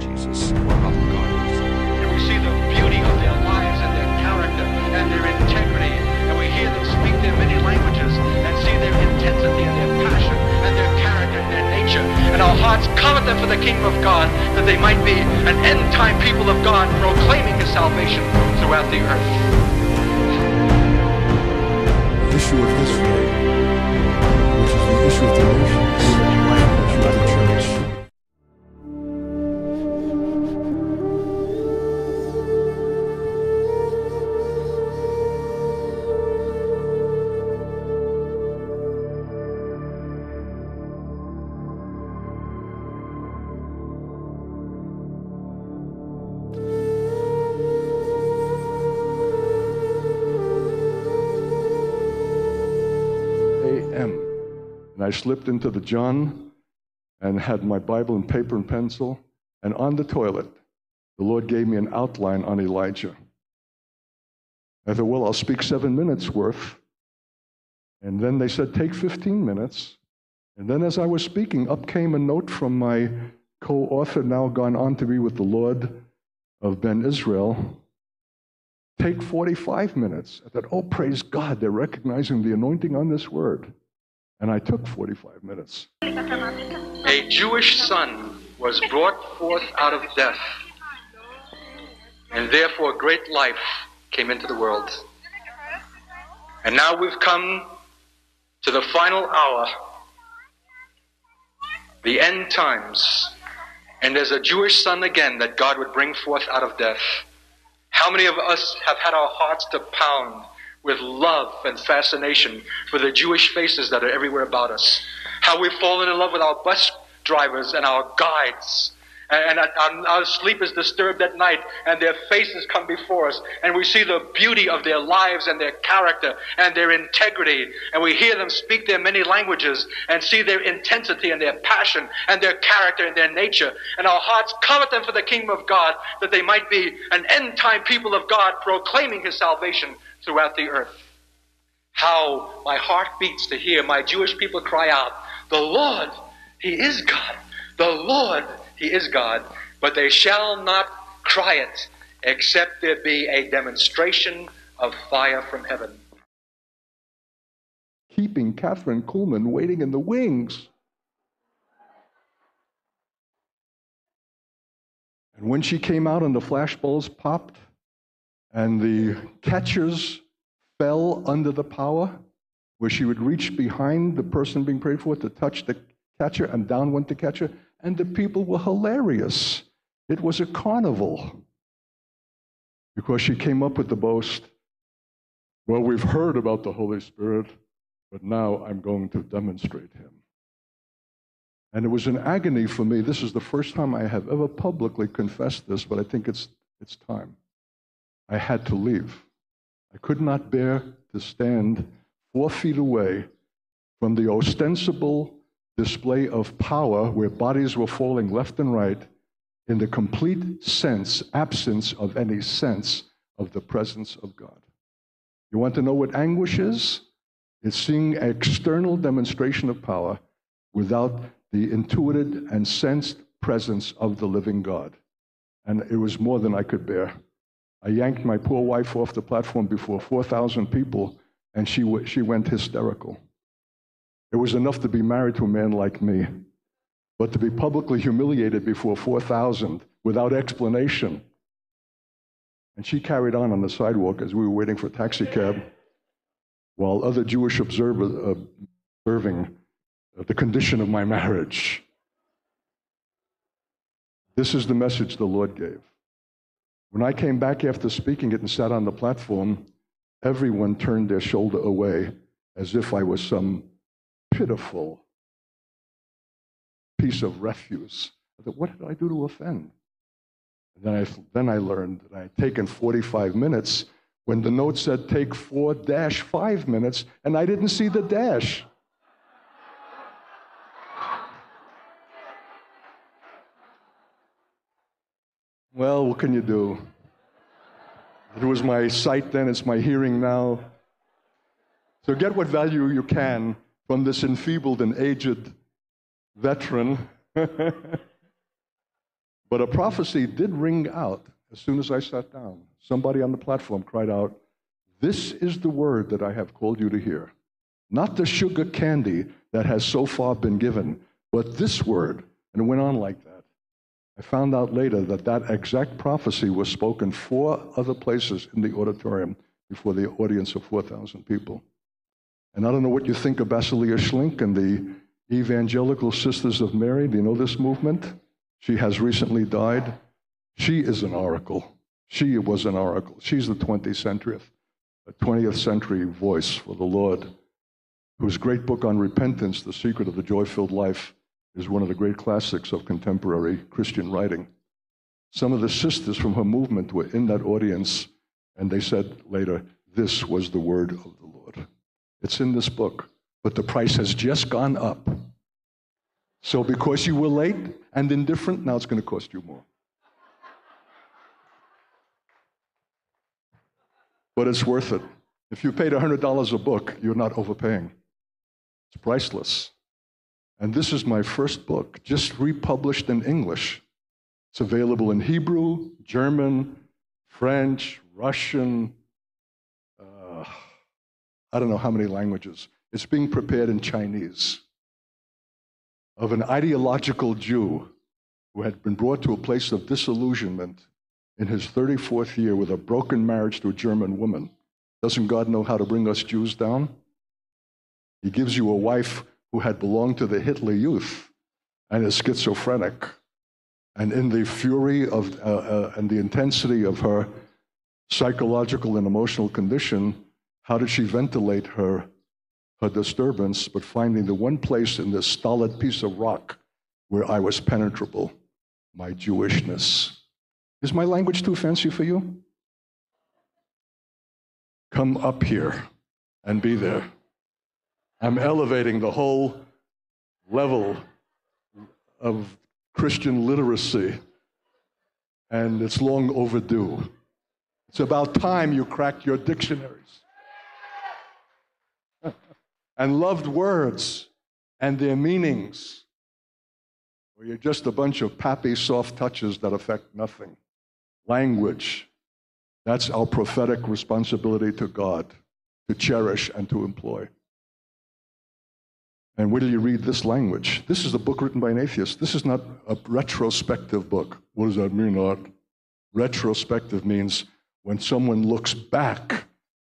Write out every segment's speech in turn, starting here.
Jesus or of God. And we see the beauty of their lives and their character and their integrity, and we hear them speak their many languages and see their intensity and their passion and their character and their nature, and our hearts covet them for the kingdom of God, that they might be an end-time people of God, proclaiming His salvation throughout the earth. The issue of history, which is the issue of the nations, the issue of the church. I slipped into the John and had my Bible and paper and pencil, and on the toilet, the Lord gave me an outline on Elijah. I thought, well, I'll speak 7 minutes worth. And then they said, take 15 minutes. And then as I was speaking, up came a note from my co-author, now gone on to be with the Lord, of Ben Israel. Take 45 minutes. I thought, oh, praise God, they're recognizing the anointing on this word. And I took 45 minutes. A Jewish son was brought forth out of death, and therefore great life came into the world. And now we've come to the final hour, the end times, and there's a Jewish son again that God would bring forth out of death. How many of us have had our hearts to pound with love and fascination for the Jewish faces that are everywhere about us? How we've fallen in love with our bus drivers and our guides, and our sleep is disturbed at night, and their faces come before us, and we see the beauty of their lives and their character and their integrity, and we hear them speak their many languages and see their intensity and their passion and their character and their nature, and our hearts covet them for the kingdom of God, that they might be an end-time people of God, proclaiming His salvation throughout the earth. How my heart beats to hear my Jewish people cry out, "The Lord, He is God. The Lord, He is God." But they shall not cry it except there be a demonstration of fire from heaven. Keeping Catherine Kuhlman waiting in the wings. And when she came out and the flashbulbs popped, and the catchers fell under the power, where she would reach behind the person being prayed for to touch the catcher, and down went the catcher, and the people were hilarious. It was a carnival. Because she came up with the boast, well, we've heard about the Holy Spirit, but now I'm going to demonstrate Him. And it was an agony for me. This is the first time I have ever publicly confessed this, but I think it's time. I had to leave. I could not bear to stand 4 feet away from the ostensible display of power where bodies were falling left and right in the complete sense, absence of any sense of the presence of God. You want to know what anguish is? It's seeing external demonstration of power without the intuited and sensed presence of the living God. And it was more than I could bear. I yanked my poor wife off the platform before 4,000 people, and she went hysterical. It was enough to be married to a man like me, but to be publicly humiliated before 4,000 without explanation. And she carried on the sidewalk as we were waiting for a taxi cab, while other Jewish observers observing the condition of my marriage. This is the message the Lord gave. When I came back after speaking it and sat on the platform, everyone turned their shoulder away as if I was some pitiful piece of refuse. I thought, what did I do to offend? And then I learned that I had taken 45 minutes when the note said, take 4-5 minutes, and I didn't see the dash. Well, what can you do? It was my sight then, it's my hearing now. So get what value you can from this enfeebled and aged veteran. But a prophecy did ring out as soon as I sat down. Somebody on the platform cried out, "This is the word that I have called you to hear. Not the sugar candy that has so far been given, but this word." And it went on like that. I found out later that that exact prophecy was spoken 4 other places in the auditorium before the audience of 4,000 people. And I don't know what you think of Basilea Schlink and the Evangelical Sisters of Mary. Do you know this movement? She has recently died. She is an oracle. She was an oracle. She's the 20th century voice for the Lord, whose great book on repentance, The Secret of the Joy-Filled Life, is one of the great classics of contemporary Christian writing. Some of the sisters from her movement were in that audience, and they said later, "This was the word of the Lord." It's in this book, but the price has just gone up. So because you were late and indifferent, now it's going to cost you more. But it's worth it. If you paid $100 a book, you're not overpaying. It's priceless. And this is my first book, just republished in English. It's available in Hebrew, German, French, Russian, I don't know how many languages. It's being prepared in Chinese, of an ideological Jew who had been brought to a place of disillusionment in his 34th year with a broken marriage to a German woman. Doesn't God know how to bring us Jews down? He gives you a wife who had belonged to the Hitler Youth and is schizophrenic. And in the fury of and the intensity of her psychological and emotional condition, how did she ventilate her disturbance, but finding the one place in this stolid piece of rock where I was penetrable, my Jewishness. Is my language too fancy for you? Come up here and be there. I'm elevating the whole level of Christian literacy, and it's long overdue. It's about time you cracked your dictionaries. And loved words and their meanings, or you're just a bunch of pappy soft touches that affect nothing. Language, that's our prophetic responsibility to God, to cherish and to employ. And where do you read this language? This is a book written by an atheist. This is not a retrospective book. What does that mean, Art? Retrospective means when someone looks back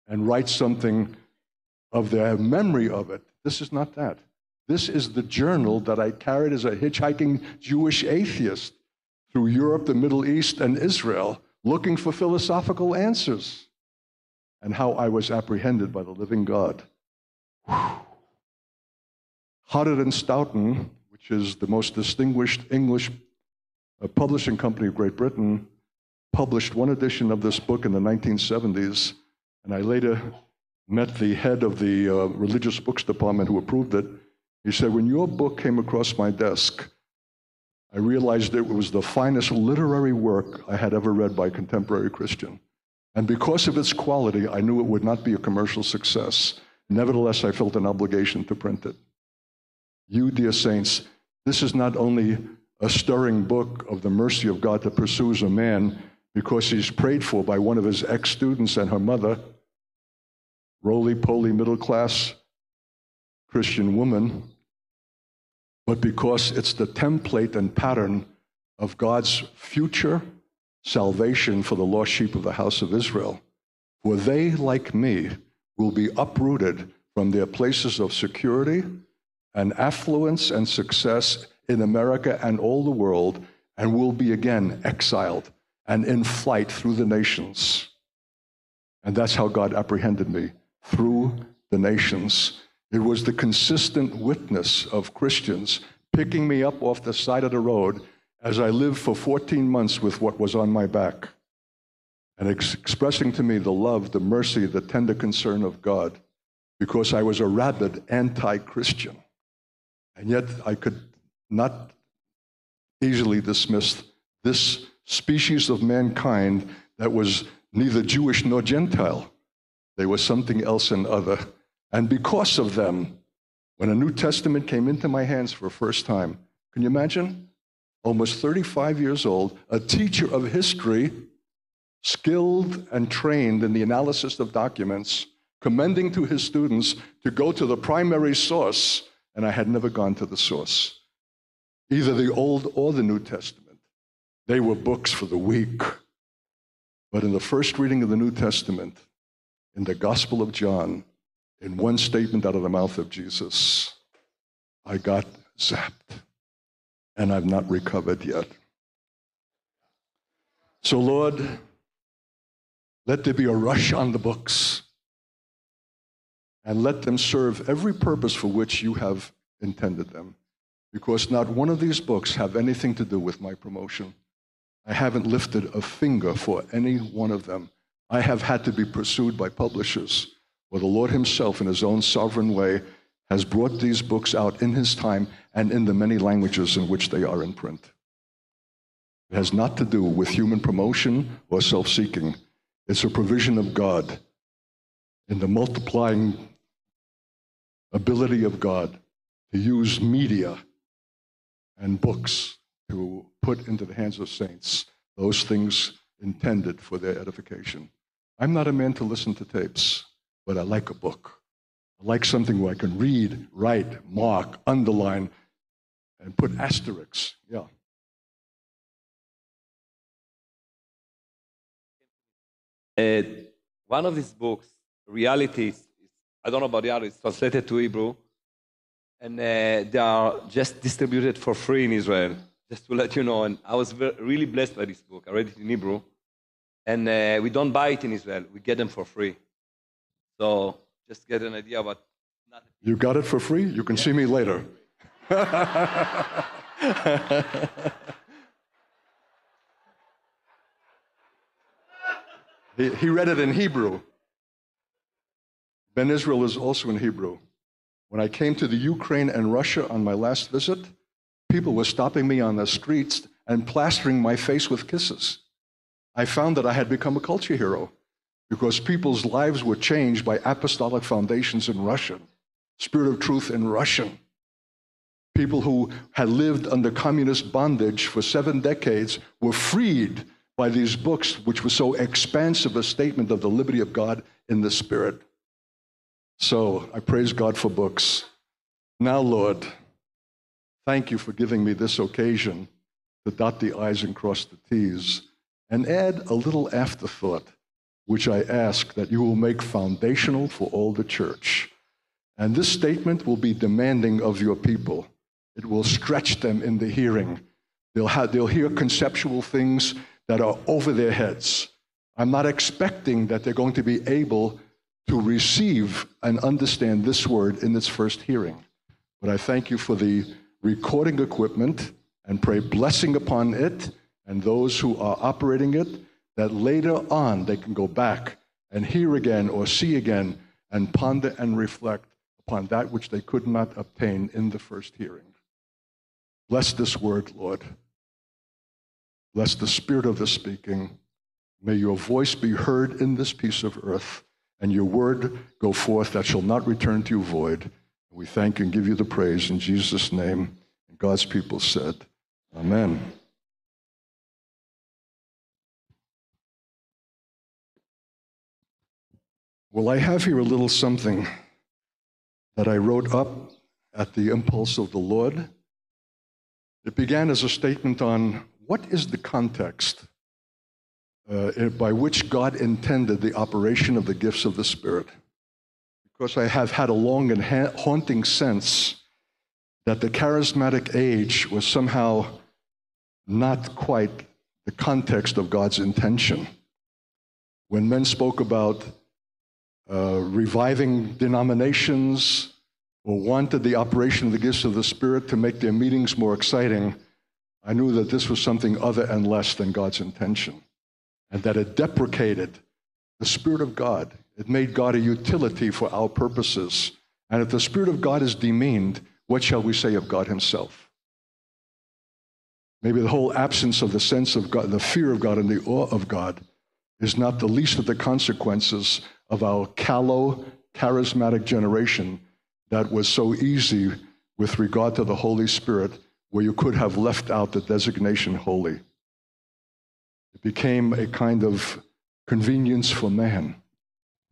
and writes something of their memory of it. This is not that. This is the journal that I carried as a hitchhiking Jewish atheist through Europe, the Middle East, and Israel, looking for philosophical answers, and how I was apprehended by the living God. Whew. Hodder and Stoughton, which is the most distinguished English publishing company of Great Britain, published one edition of this book in the 1970s, and I later met the head of the religious books department who approved it. He said, "When your book came across my desk, I realized it was the finest literary work I had ever read by a contemporary Christian. And because of its quality, I knew it would not be a commercial success. Nevertheless, I felt an obligation to print it." You, dear saints, this is not only a stirring book of the mercy of God that pursues a man because he's prayed for by one of his ex-students and her mother, roly-poly middle-class Christian woman, but because it's the template and pattern of God's future salvation for the lost sheep of the house of Israel, for they, like me, will be uprooted from their places of security and affluence and success in America and all the world, and will be again exiled and in flight through the nations. And that's how God apprehended me, through the nations. It was the consistent witness of Christians picking me up off the side of the road as I lived for 14 months with what was on my back, and expressing to me the love, the mercy, the tender concern of God, because I was a rabid anti-Christian. And yet I could not easily dismiss this species of mankind that was neither Jewish nor Gentile. They were something else and other. And because of them, when a New Testament came into my hands for the first time, can you imagine? almost 35 years old, a teacher of history, skilled and trained in the analysis of documents, commending to his students to go to the primary source, and I had never gone to the source, either the Old or the New Testament. They were books for the weak. But in the first reading of the New Testament, in the Gospel of John, in one statement out of the mouth of Jesus, I got zapped, and I've not recovered yet. So, Lord, let there be a rush on the books, and let them serve every purpose for which you have intended them, because not one of these books have anything to do with my promotion. I haven't lifted a finger for any one of them. I have had to be pursued by publishers, where the Lord himself, in his own sovereign way, has brought these books out in his time and in the many languages in which they are in print. It has not to do with human promotion or self-seeking. It's a provision of God, in the multiplying ability of God to use media and books to put into the hands of saints those things intended for their edification. I'm not a man to listen to tapes, but I like a book. I like something where I can read, write, mark, underline, and put asterisks. Yeah. One of these books, Reality, I don't know about reality, it's translated to Hebrew, and they are just distributed for free in Israel, just to let you know. And I was really blessed by this book. I read it in Hebrew, and we don't buy it in Israel. We get them for free. So just get an idea about... You got it for free? You can see me later. He read it in Hebrew. Ben Israel is also in Hebrew. When I came to the Ukraine and Russia on my last visit, people were stopping me on the streets and plastering my face with kisses. I found that I had become a culture hero, because people's lives were changed by apostolic foundations in Russian, Spirit of Truth in Russian. People who had lived under communist bondage for 7 decades were freed by these books, which were so expansive a statement of the liberty of God in the Spirit. So I praise God for books. Now, Lord, thank you for giving me this occasion to dot the I's and cross the T's and add a little afterthought, which I ask that you will make foundational for all the church. And this statement will be demanding of your people. It will stretch them in the hearing. They'll hear conceptual things that are over their heads. I'm not expecting that they're going to be able to receive and understand this word in its first hearing. But I thank you for the recording equipment and pray blessing upon it and those who are operating it, that later on they can go back and hear again or see again and ponder and reflect upon that which they could not obtain in the first hearing. Bless this word, Lord. Bless the spirit of the speaking. May your voice be heard in this piece of earth, and your word go forth that shall not return to you void. We thank you and give you the praise in Jesus' name. And God's people said, Amen. Well, I have here a little something that I wrote up at the impulse of the Lord. It began as a statement on what is the context by which God intended the operation of the gifts of the Spirit. Because I have had a long and haunting sense that the charismatic age was somehow not quite the context of God's intention. When men spoke about reviving denominations or wanted the operation of the gifts of the Spirit to make their meetings more exciting, I knew that this was something other and less than God's intention, and that it deprecated the Spirit of God. It made God a utility for our purposes. And if the Spirit of God is demeaned, what shall we say of God himself? Maybe the whole absence of the sense of God, the fear of God, and the awe of God is not the least of the consequences of our callow, charismatic generation that was so easy with regard to the Holy Spirit where you could have left out the designation holy. It became a kind of convenience for man.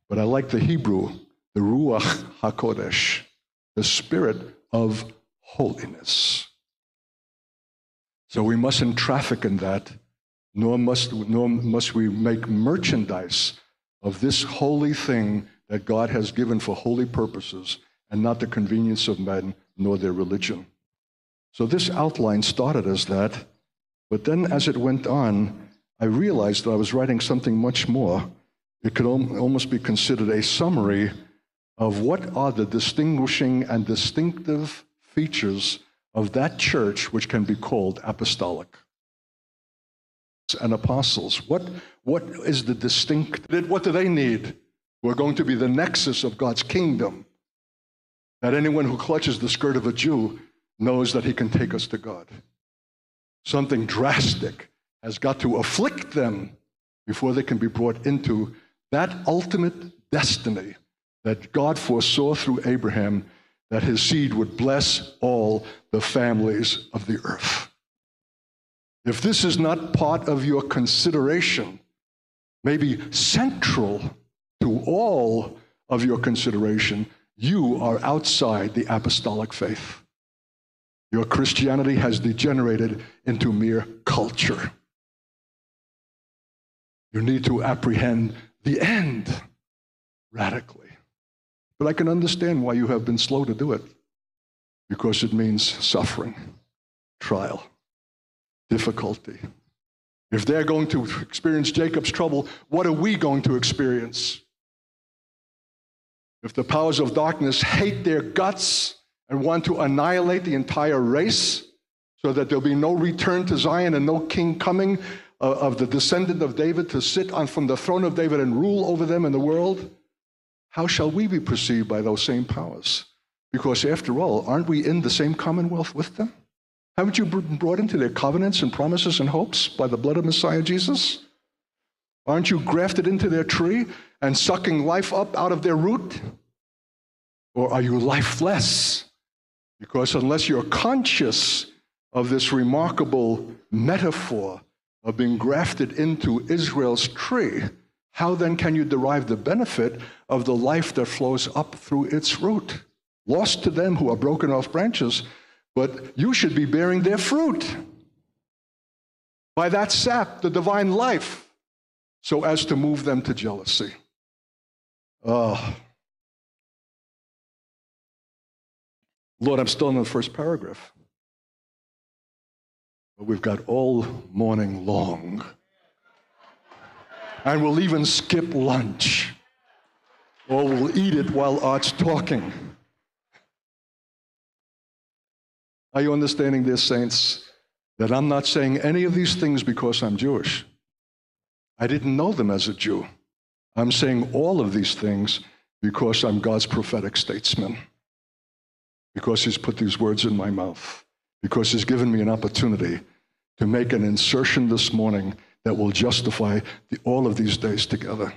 But I like the Hebrew, the Ruach HaKodesh, the spirit of holiness. So we mustn't traffic in that, nor must we make merchandise of this holy thing that God has given for holy purposes, and not the convenience of men nor their religion. So this outline started as that, but then as it went on, I realized that I was writing something much more. It could almost be considered a summary of what are the distinguishing and distinctive features of that church which can be called apostolic. And apostles, what is the distinct? What do they need? We're going to be the nexus of God's kingdom. That anyone who clutches the skirt of a Jew knows that he can take us to God. Something drastic has got to afflict them before they can be brought into that ultimate destiny that God foresaw through Abraham, that his seed would bless all the families of the earth. If this is not part of your consideration, maybe central to all of your consideration, you are outside the apostolic faith. Your Christianity has degenerated into mere culture. You need to apprehend the end radically. But I can understand why you have been slow to do it, because it means suffering, trial, difficulty. If they're going to experience Jacob's trouble, what are we going to experience? If the powers of darkness hate their guts and want to annihilate the entire race so that there'll be no return to Zion and no king coming of the descendant of David to sit on from the throne of David and rule over them in the world, how shall we be perceived by those same powers? Because after all, aren't we in the same commonwealth with them? Haven't you been brought into their covenants and promises and hopes by the blood of Messiah Jesus? Aren't you grafted into their tree and sucking life up out of their root? Or are you lifeless? Because unless you're conscious of this remarkable metaphor of being grafted into Israel's tree, how then can you derive the benefit of the life that flows up through its root? Lost to them who are broken off branches, but you should be bearing their fruit by that sap, the divine life, so as to move them to jealousy. Lord, I'm still in the first paragraph. But we've got all morning long. And we'll even skip lunch. Or we'll eat it while Art's talking. Are you understanding, dear saints, that I'm not saying any of these things because I'm Jewish? I didn't know them as a Jew. I'm saying all of these things because I'm God's prophetic statesman, because he's put these words in my mouth, because he's given me an opportunity to make an insertion this morning that will justify all of these days together.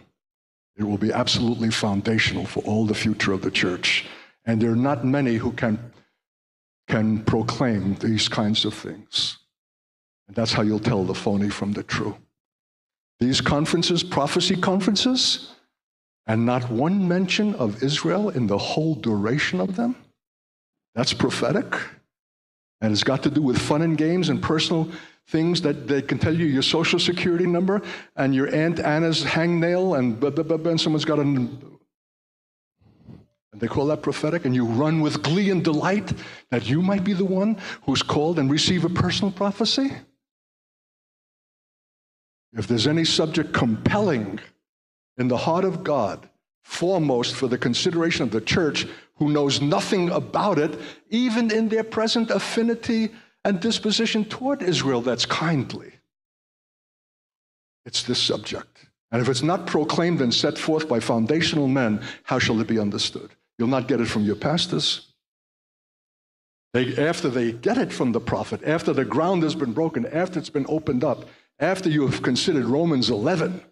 It will be absolutely foundational for all the future of the church. And there are not many who can proclaim these kinds of things. And that's how you'll tell the phony from the true. These conferences, prophecy conferences, and not one mention of Israel in the whole duration of them, that's prophetic. And it's got to do with fun and games and personal things that they can tell you your social security number and your Aunt Anna's hangnail and blah, blah, blah, blah, and someone's got an... And they call that prophetic, and you run with glee and delight that you might be the one who's called and receive a personal prophecy. If there's any subject compelling in the heart of God, foremost for the consideration of the church who knows nothing about it, even in their present affinity and disposition toward Israel that's kindly, it's this subject. And if it's not proclaimed and set forth by foundational men, how shall it be understood? You'll not get it from your pastors. After they get it from the prophet, after the ground has been broken, after it's been opened up, after you have considered Romans 11,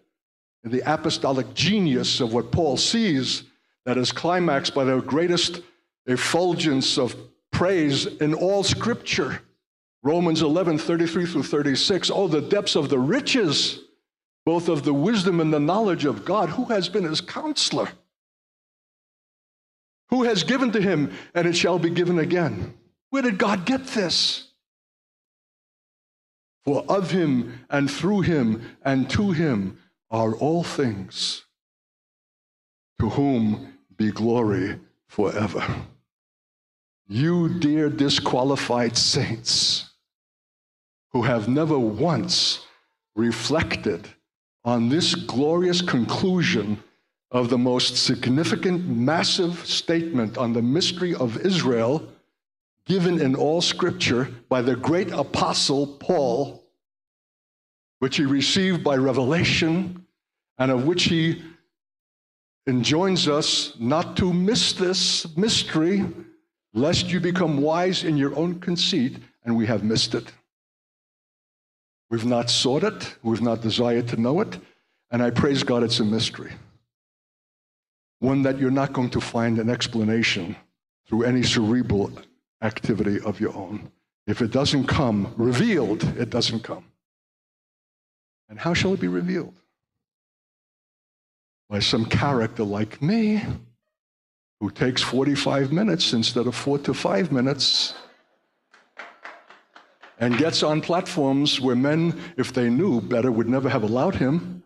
and the apostolic genius of what Paul sees that is climaxed by the greatest effulgence of praise in all Scripture, Romans 11, 33 through 36, oh, the depths of the riches, both of the wisdom and the knowledge of God, who has been his counselor, who has given to him, and it shall be given again. Where did God get this? For of him, and through him, and to him are all things, to whom be glory forever. You dear disqualified saints who have never once reflected on this glorious conclusion of the most significant massive statement on the mystery of Israel given in all Scripture by the great apostle Paul, which he received by revelation and of which he enjoins us not to miss this mystery, lest you become wise in your own conceit, and we have missed it. We've not sought it, we've not desired to know it, and I praise God it's a mystery. One that you're not going to find an explanation through any cerebral activity of your own. If it doesn't come revealed, it doesn't come. And how shall it be revealed? By some character like me, who takes 45 minutes instead of 4 to 5 minutes, and gets on platforms where men, if they knew better, would never have allowed him,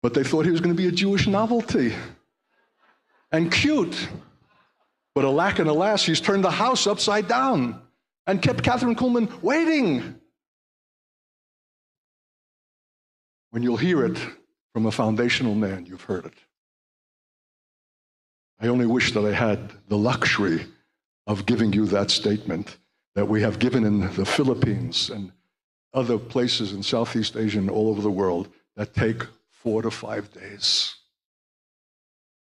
but they thought he was going to be a Jewish novelty. And cute. But alack and alas, he's turned the house upside down and kept Catherine Kuhlman waiting. When you'll hear it from a foundational man, you've heard it. I only wish that I had the luxury of giving you that statement that we have given in the Philippines and other places in Southeast Asia and all over the world that take 4 to 5 days.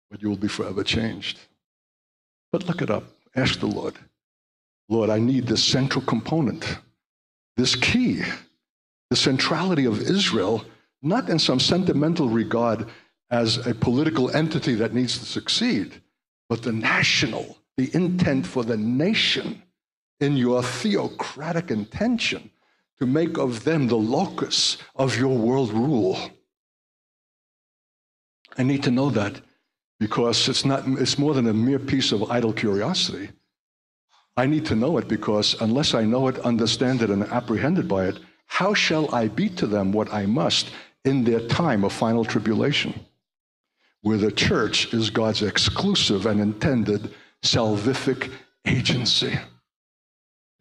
But you will be forever changed. But look it up. Ask the Lord. Lord, I need this central component, this key, the centrality of Israel, not in some sentimental regard as a political entity that needs to succeed, but the national, the intent for the nation in your theocratic intention to make of them the locus of your world rule. I need to know that because it's more than a mere piece of idle curiosity. I need to know it because unless I know it, understand it, and apprehended by it, how shall I be to them what I must in their time of final tribulation, where the church is God's exclusive and intended salvific agency?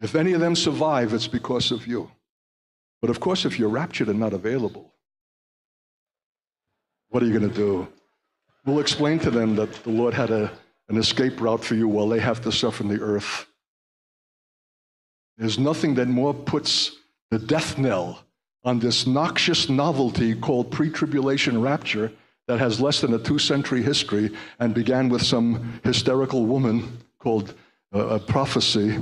If any of them survive, it's because of you. But of course, if you're raptured and not available, what are you going to do? We'll explain to them that the Lord had an escape route for you while they have to suffer in the earth. There's nothing that more puts the death knell on this noxious novelty called pre-tribulation rapture that has less than a 2-century history and began with some hysterical woman called a prophecy,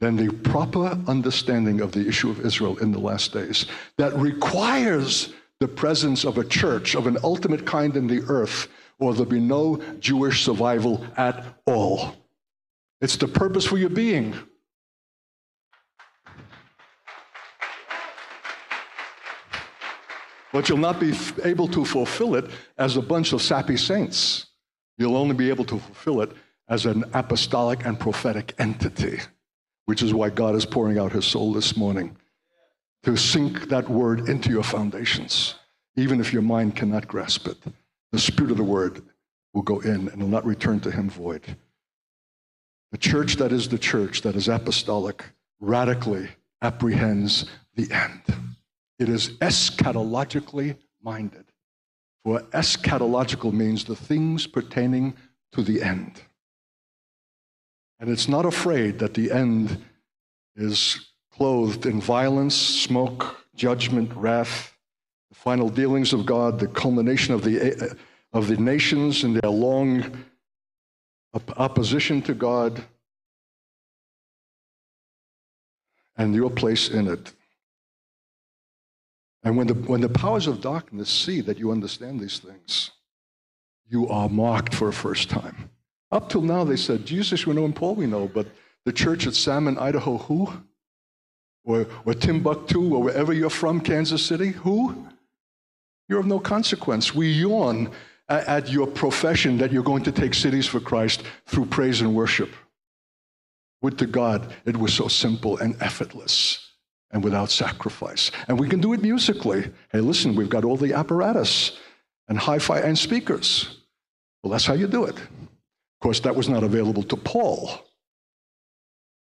than the proper understanding of the issue of Israel in the last days that requires the presence of a church of an ultimate kind in the earth, or there'll be no Jewish survival at all. It's the purpose for your being. But you'll not be able to fulfill it as a bunch of sappy saints. You'll only be able to fulfill it as an apostolic and prophetic entity, which is why God is pouring out his soul this morning, to sink that word into your foundations, even if your mind cannot grasp it. The spirit of the word will go in and will not return to him void. The church that is apostolic, radically apprehends the end. It is eschatologically minded, for eschatological means the things pertaining to the end. And it's not afraid that the end is clothed in violence, smoke, judgment, wrath, the final dealings of God, the culmination of the nations and their long opposition to God, and your place in it. And when the powers of darkness see that you understand these things, you are marked for a first time. Up till now, they said, Jesus we know and Paul we know, but the church at Salmon, Idaho, who? or Timbuktu, or wherever you're from, Kansas City, who? You're of no consequence. We yawn at your profession that you're going to take cities for Christ through praise and worship. Would to God it was so simple and effortless and without sacrifice. And we can do it musically. Hey, listen, we've got all the apparatus and hi-fi and speakers. Well, that's how you do it. Of course, that was not available to Paul.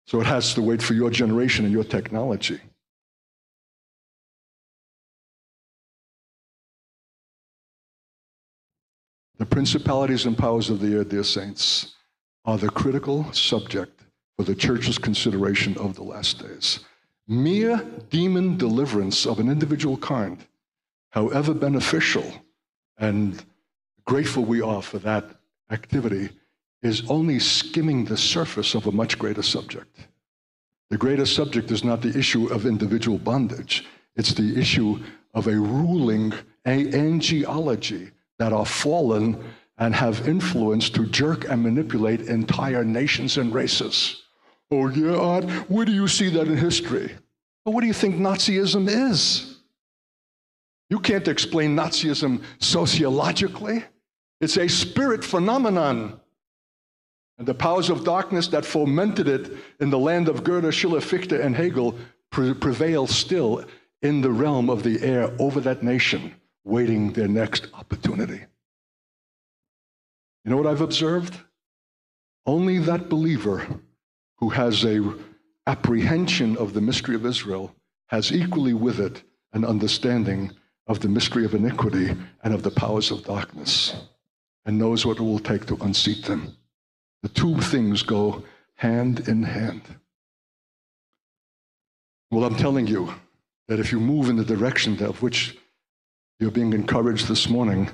So it has to wait for your generation and your technology. The principalities and powers of the air, dear saints, are the critical subject for the church's consideration of the last days. Mere demon deliverance of an individual kind, however beneficial and grateful we are for that activity, is only skimming the surface of a much greater subject. The greater subject is not the issue of individual bondage. It's the issue of a ruling angelology that are fallen and have influence to jerk and manipulate entire nations and races. Oh, yeah, Art, where do you see that in history? But what do you think Nazism is? You can't explain Nazism sociologically. It's a spirit phenomenon. And the powers of darkness that fomented it in the land of Goethe, Schiller, Fichte, and Hegel prevail still in the realm of the air over that nation, waiting their next opportunity. You know what I've observed? Only that believer who has an apprehension of the mystery of Israel has equally with it an understanding of the mystery of iniquity and of the powers of darkness, and knows what it will take to unseat them. The two things go hand in hand. Well, I'm telling you that if you move in the direction of which you're being encouraged this morning,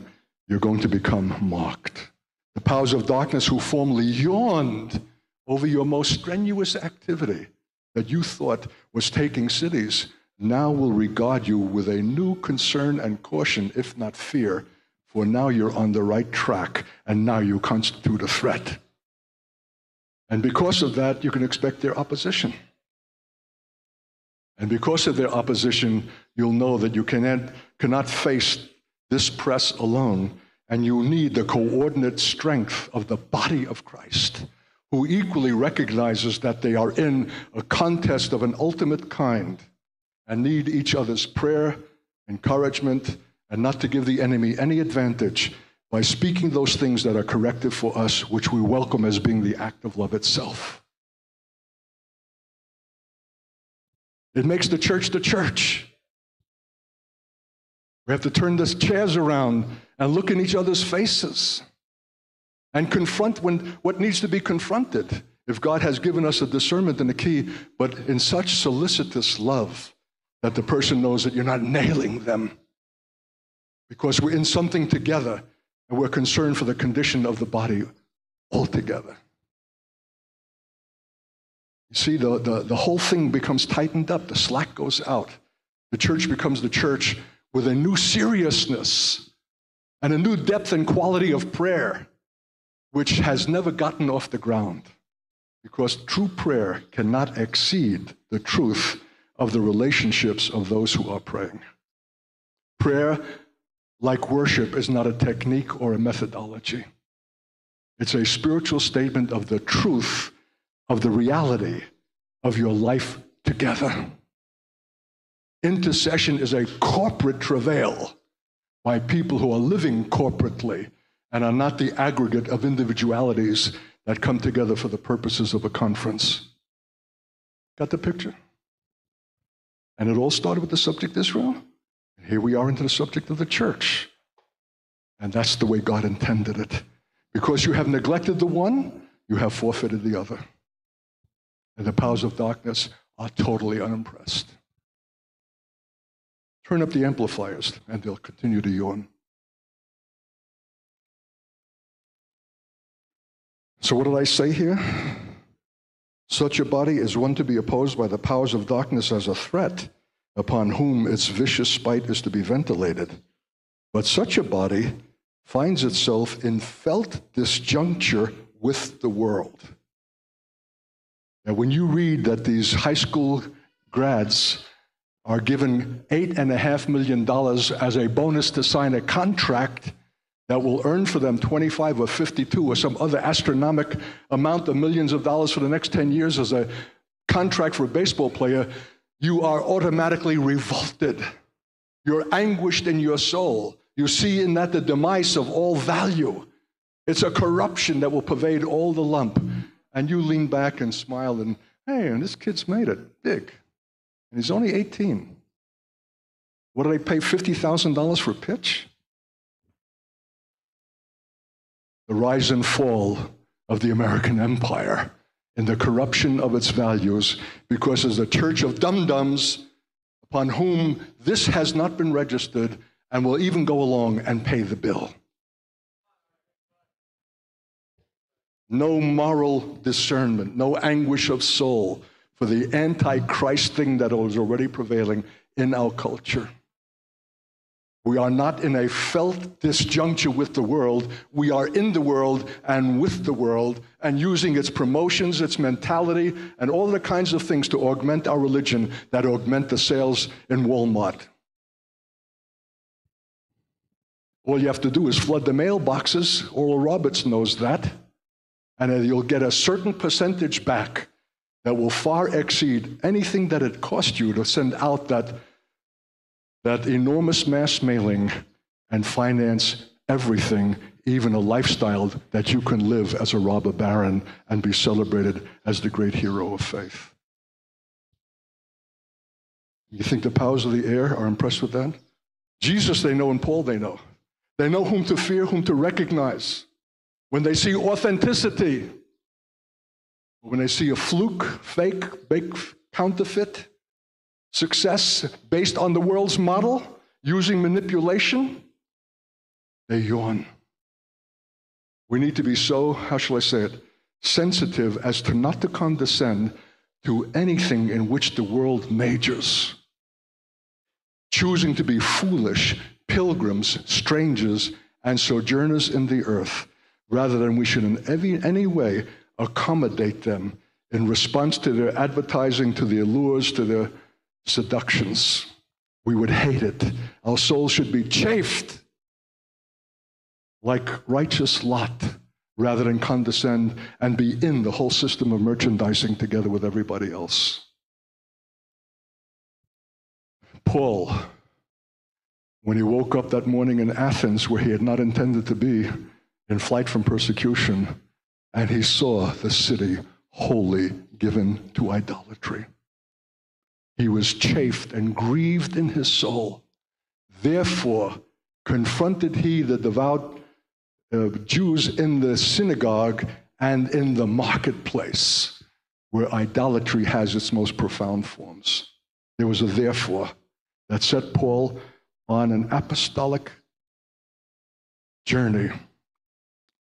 you're going to become marked. The powers of darkness who formerly yawned over your most strenuous activity that you thought was taking cities now will regard you with a new concern and caution, if not fear, for now you're on the right track and now you constitute a threat. And because of that, you can expect their opposition. And because of their opposition, you'll know that you cannot face this press alone, and you need the coordinate strength of the body of Christ, who equally recognizes that they are in a contest of an ultimate kind and need each other's prayer, encouragement, and not to give the enemy any advantage by speaking those things that are corrective for us, which we welcome as being the act of love itself. It makes the church the church. We have to turn the chairs around and look in each other's faces and confront what needs to be confronted. If God has given us a discernment and a key, but in such solicitous love that the person knows that you're not nailing them, because we're in something together and we're concerned for the condition of the body altogether. You see, the whole thing becomes tightened up. The slack goes out. The church becomes the church with a new seriousness and a new depth and quality of prayer, which has never gotten off the ground, because true prayer cannot exceed the truth of the relationships of those who are praying. Prayer, like worship, is not a technique or a methodology. It's a spiritual statement of the truth of the reality of your life together. Intercession is a corporate travail by people who are living corporately and are not the aggregate of individualities that come together for the purposes of a conference. Got the picture? And it all started with the subject Israel. And here we are into the subject of the church. And that's the way God intended it. Because you have neglected the one, you have forfeited the other. And the powers of darkness are totally unimpressed. Turn up the amplifiers, and they'll continue to yawn. So what did I say here? Such a body is one to be opposed by the powers of darkness as a threat, upon whom its vicious spite is to be ventilated. But such a body finds itself in felt disjuncture with the world. And when you read that these high school grads are given $8.5 million as a bonus to sign a contract that will earn for them 25 or 52 or some other astronomical amount of millions of dollars for the next 10 years as a contract for a baseball player, you are automatically revolted. You're anguished in your soul. You see in that the demise of all value. It's a corruption that will pervade all the lump. And you lean back and smile and, hey, and this kid's made it big. And he's only 18. What do they pay, $50,000 for a pitch? The rise and fall of the American empire and the corruption of its values, because as the church of dum-dums, upon whom this has not been registered, and will even go along and pay the bill. No moral discernment, no anguish of soul for the anti-Christ thing that is already prevailing in our culture. We are not in a felt disjuncture with the world. We are in the world and with the world and using its promotions, its mentality, and all the kinds of things to augment our religion that augment the sales in Walmart. All you have to do is flood the mailboxes. Oral Roberts knows that. And you'll get a certain percentage back that will far exceed anything that it cost you to send out that enormous mass mailing and finance everything, even a lifestyle that you can live as a robber baron and be celebrated as the great hero of faith. You think the powers of the air are impressed with that? Jesus they know and Paul they know. They know whom to fear, whom to recognize. When they see authenticity, when they see a fluke, fake, fake, counterfeit, success based on the world's model, using manipulation, they yawn. We need to be so, how shall I say it, sensitive as to not to condescend to anything in which the world majors. Choosing to be foolish, pilgrims, strangers, and sojourners in the earth, rather than we should in any way accommodate them in response to their advertising, to their allures, to their seductions. We would hate it. Our souls should be chafed like righteous Lot, rather than condescend and be in the whole system of merchandising together with everybody else. Paul, when he woke up that morning in Athens, where he had not intended to be, in flight from persecution, and he saw the city wholly given to idolatry. He was chafed and grieved in his soul. Therefore, confronted he the devout Jews in the synagogue and in the marketplace, where idolatry has its most profound forms. There was a therefore that set Paul on an apostolic journey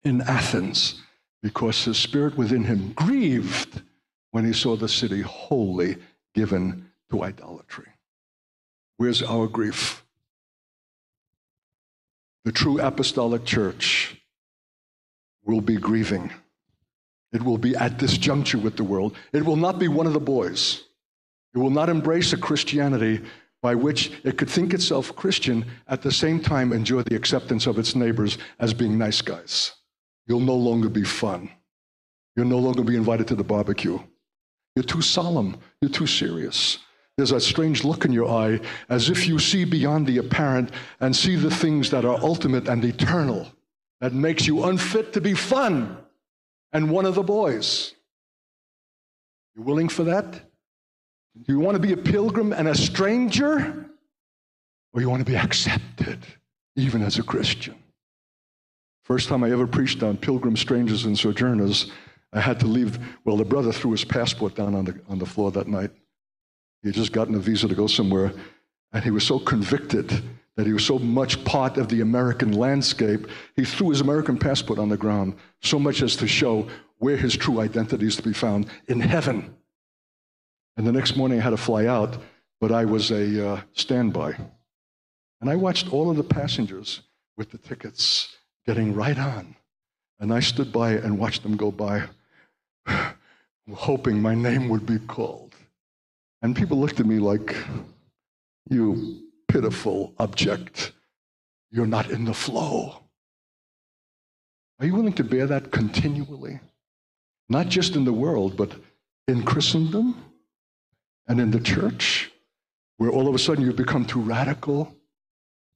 in Athens, because his spirit within him grieved when he saw the city wholly given to idolatry. Where's our grief? The true apostolic church will be grieving. It will be at this juncture with the world. It will not be one of the boys. It will not embrace a Christianity by which it could think itself Christian, at the same time enjoy the acceptance of its neighbors as being nice guys. You'll no longer be fun. You'll no longer be invited to the barbecue. You're too solemn. You're too serious. There's that strange look in your eye as if you see beyond the apparent and see the things that are ultimate and eternal that makes you unfit to be fun and one of the boys. You willing for that? Do you want to be a pilgrim and a stranger? Or you want to be accepted, even as a Christian? First time I ever preached on pilgrims, strangers, and sojourners, I had to leave. Well, the brother threw his passport down on the floor that night. He had just gotten a visa to go somewhere, and he was so convicted that he was so much part of the American landscape, he threw his American passport on the ground, so much as to show where his true identity is to be found, in heaven. And the next morning I had to fly out, but I was a standby. And I watched all of the passengers with the tickets getting right on. And I stood by and watched them go by, hoping my name would be called. And people looked at me like, you pitiful object, you're not in the flow. Are you willing to bear that continually? Not just in the world, but in Christendom and in the church, where all of a sudden you've become too radical,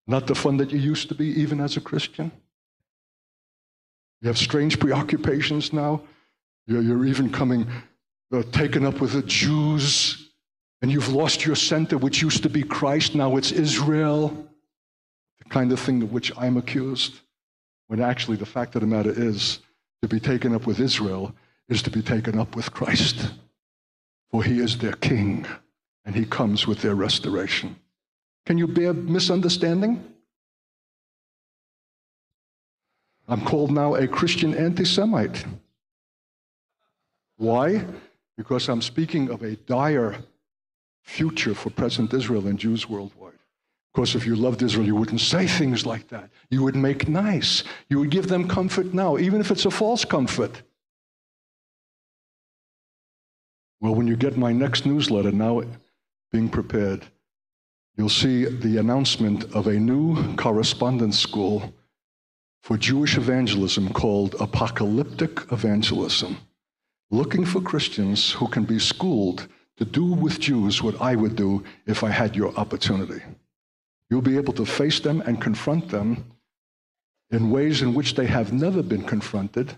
not the fun that you used to be, even as a Christian. You have strange preoccupations now. You're even coming taken up with the Jews, and you've lost your center, which used to be Christ. Now it's Israel, the kind of thing of which I'm accused, when actually the fact of the matter is, to be taken up with Israel is to be taken up with Christ, for he is their king, and he comes with their restoration. Can you bear misunderstanding? I'm called now a Christian anti-Semite. Why? Because I'm speaking of a dire future for present Israel and Jews worldwide. Of course, if you loved Israel, you wouldn't say things like that. You would make nice. You would give them comfort now, even if it's a false comfort. Well, when you get my next newsletter now being prepared, you'll see the announcement of a new correspondence school for Jewish evangelism called Apocalyptic Evangelism, looking for Christians who can be schooled to do with Jews what I would do if I had your opportunity. You'll be able to face them and confront them in ways in which they have never been confronted,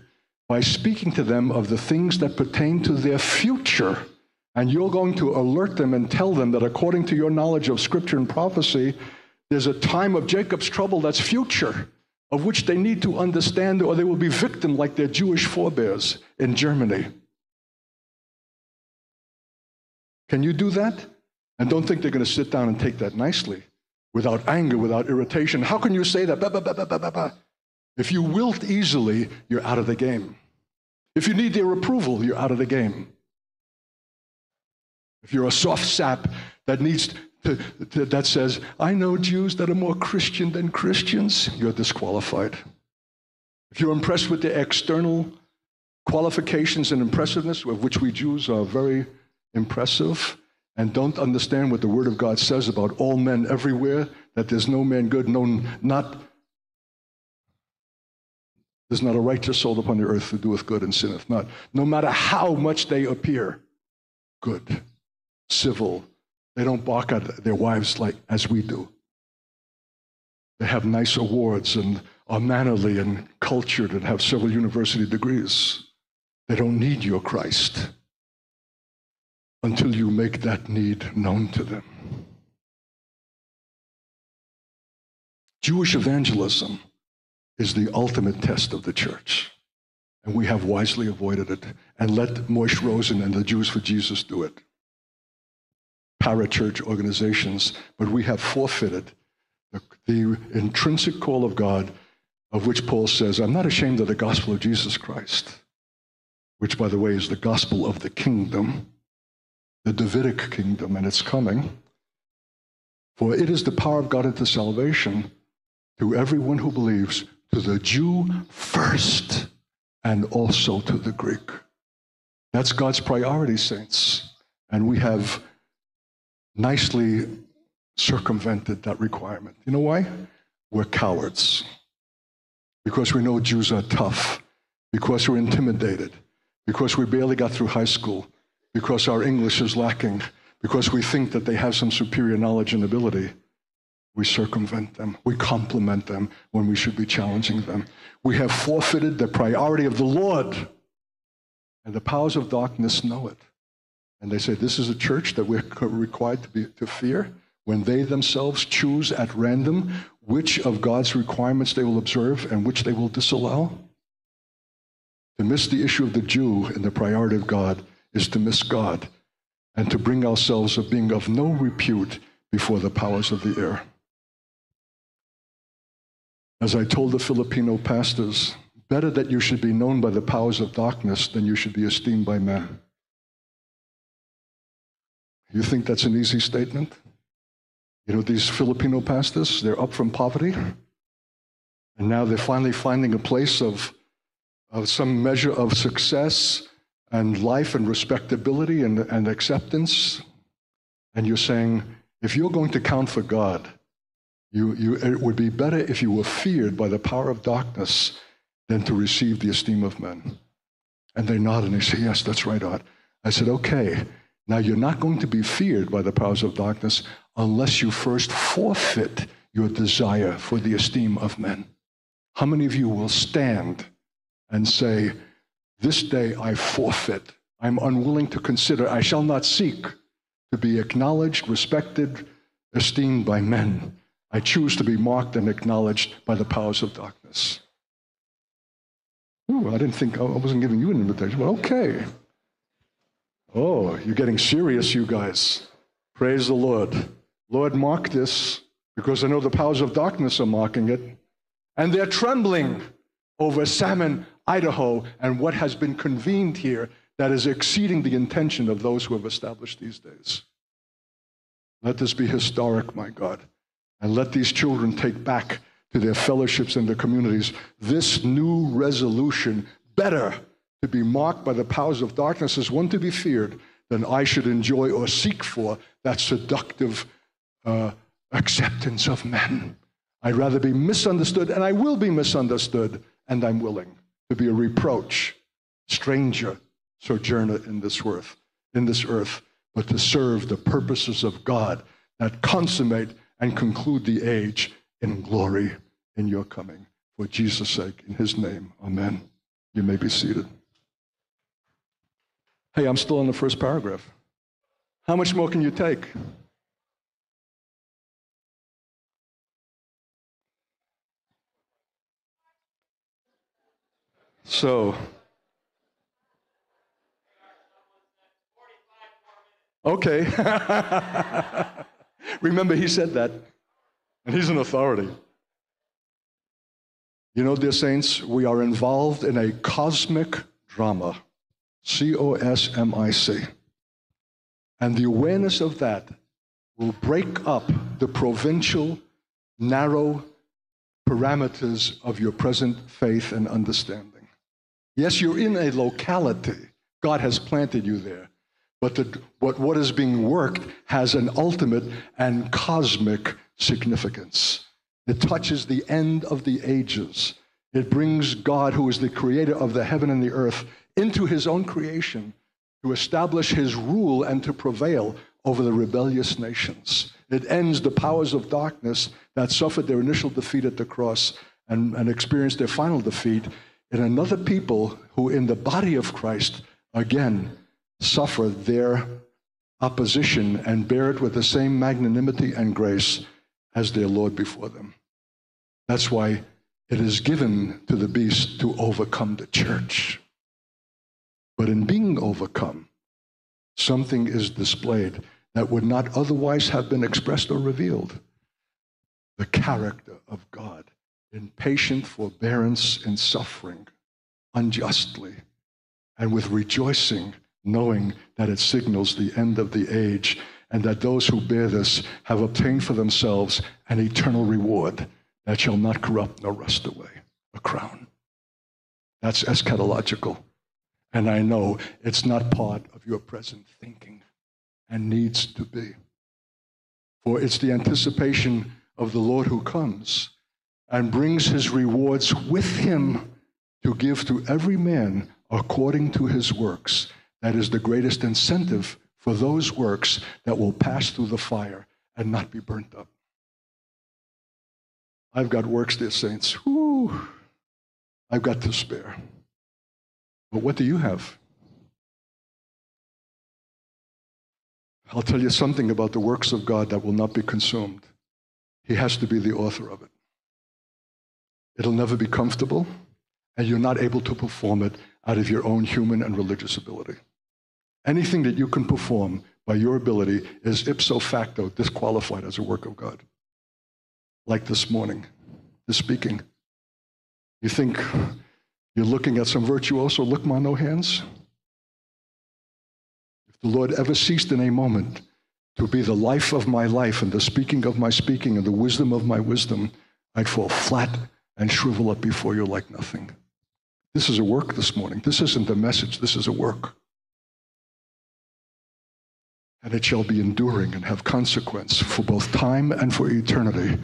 by speaking to them of the things that pertain to their future. And you're going to alert them and tell them that according to your knowledge of Scripture and prophecy, there's a time of Jacob's trouble that's future, of which they need to understand, or they will be victim like their Jewish forebears in Germany. Can you do that? And don't think they're going to sit down and take that nicely, without anger, without irritation. How can you say that? Bah, bah, bah, bah, bah, bah, bah. If you wilt easily, you're out of the game. If you need their approval, you're out of the game. If you're a soft sap that needs to that says, I know Jews that are more Christian than Christians, you're disqualified. If you're impressed with the external qualifications and impressiveness, with which we Jews are very impressive, and don't understand what the Word of God says about all men everywhere, that there's no man good, there's not a righteous soul upon the earth who doeth good and sinneth not. No matter how much they appear good, civil, they don't bark at their wives like as we do. They have nice awards and are mannerly and cultured and have several university degrees. They don't need your Christ until you make that need known to them. Jewish evangelism is the ultimate test of the church. And we have wisely avoided it and let Moish Rosen and the Jews for Jesus do it. Parachurch organizations, but we have forfeited the intrinsic call of God, of which Paul says, I'm not ashamed of the gospel of Jesus Christ, which, by the way, is the gospel of the kingdom, the Davidic kingdom, and it's coming. For it is the power of God unto salvation to everyone who believes, to the Jew first, and also to the Greek. That's God's priority, saints. And we have nicely circumvented that requirement. You know why? We're cowards. Because we know Jews are tough. Because we're intimidated. Because we barely got through high school. Because our English is lacking. Because we think that they have some superior knowledge and ability. We circumvent them. We compliment them when we should be challenging them. We have forfeited the priority of the Lord. And the powers of darkness know it. And they say, this is a church that we're required to fear, when they themselves choose at random which of God's requirements they will observe and which they will disallow. To miss the issue of the Jew and the priority of God is to miss God, and to bring ourselves of being of no repute before the powers of the air. As I told the Filipino pastors, better that you should be known by the powers of darkness than you should be esteemed by men. You think that's an easy statement? You know, these Filipino pastors, they're up from poverty, and now they're finally finding a place of some measure of success and life and respectability and acceptance. And you're saying, if you're going to count for God, it would be better if you were feared by the power of darkness than to receive the esteem of men. And they nod and they say, yes, that's right, Art. I said, okay, now you're not going to be feared by the powers of darkness unless you first forfeit your desire for the esteem of men. How many of you will stand and say, this day I forfeit. I'm unwilling to consider. I shall not seek to be acknowledged, respected, esteemed by men. I choose to be marked and acknowledged by the powers of darkness. Ooh, I didn't think I wasn't giving you an invitation, but okay. Oh, you're getting serious, you guys. Praise the Lord. Lord, mark this, because I know the powers of darkness are marking it. And they're trembling over Salmon, Idaho, and what has been convened here that is exceeding the intention of those who have established these days. Let this be historic, my God, and let these children take back to their fellowships and their communities this new resolution. Better to be marked by the powers of darkness as one to be feared than I should enjoy or seek for that seductive acceptance of men. I'd rather be misunderstood, and I will be misunderstood, and I'm willing to be a reproach, stranger, sojourner in this earth, but to serve the purposes of God that consummate and conclude the age in glory in your coming. For Jesus' sake, in his name, amen. You may be seated. Hey, I'm still on the first paragraph. How much more can you take? So, okay. Remember, he said that, and he's an authority. You know, dear saints, we are involved in a cosmic drama, COSMIC. And the awareness of that will break up the provincial, narrow parameters of your present faith and understanding. Yes, you're in a locality. God has planted you there. But what is being worked has an ultimate and cosmic significance. It touches the end of the ages. It brings God, who is the creator of the heaven and the earth, into his own creation to establish his rule and to prevail over the rebellious nations. It ends the powers of darkness that suffered their initial defeat at the cross and experienced their final defeat in another people who, in the body of Christ, again, suffer their opposition and bear it with the same magnanimity and grace as their Lord before them. That's why it is given to the beast to overcome the church. But in being overcome, something is displayed that would not otherwise have been expressed or revealed. The character of God in patient forbearance in suffering unjustly and with rejoicing, knowing that it signals the end of the age and that those who bear this have obtained for themselves an eternal reward that shall not corrupt nor rust away, a crown. That's eschatological. And I know it's not part of your present thinking and needs to be. For it's the anticipation of the Lord who comes and brings his rewards with him to give to every man according to his works. That is the greatest incentive for those works that will pass through the fire and not be burnt up. I've got works, dear saints. Woo! I've got to spare. But what do you have? I'll tell you something about the works of God that will not be consumed. He has to be the author of it. It'll never be comfortable, and you're not able to perform it out of your own human and religious ability. Anything that you can perform by your ability is ipso facto disqualified as a work of God. Like this morning, this speaking. You think you're looking at some virtuoso, look, ma, no hands? If the Lord ever ceased in a moment to be the life of my life and the speaking of my speaking and the wisdom of my wisdom, I'd fall flat and shrivel up before you like nothing. This is a work this morning. This isn't a message. This is a work. and it shall be enduring and have consequence for both time and for eternity.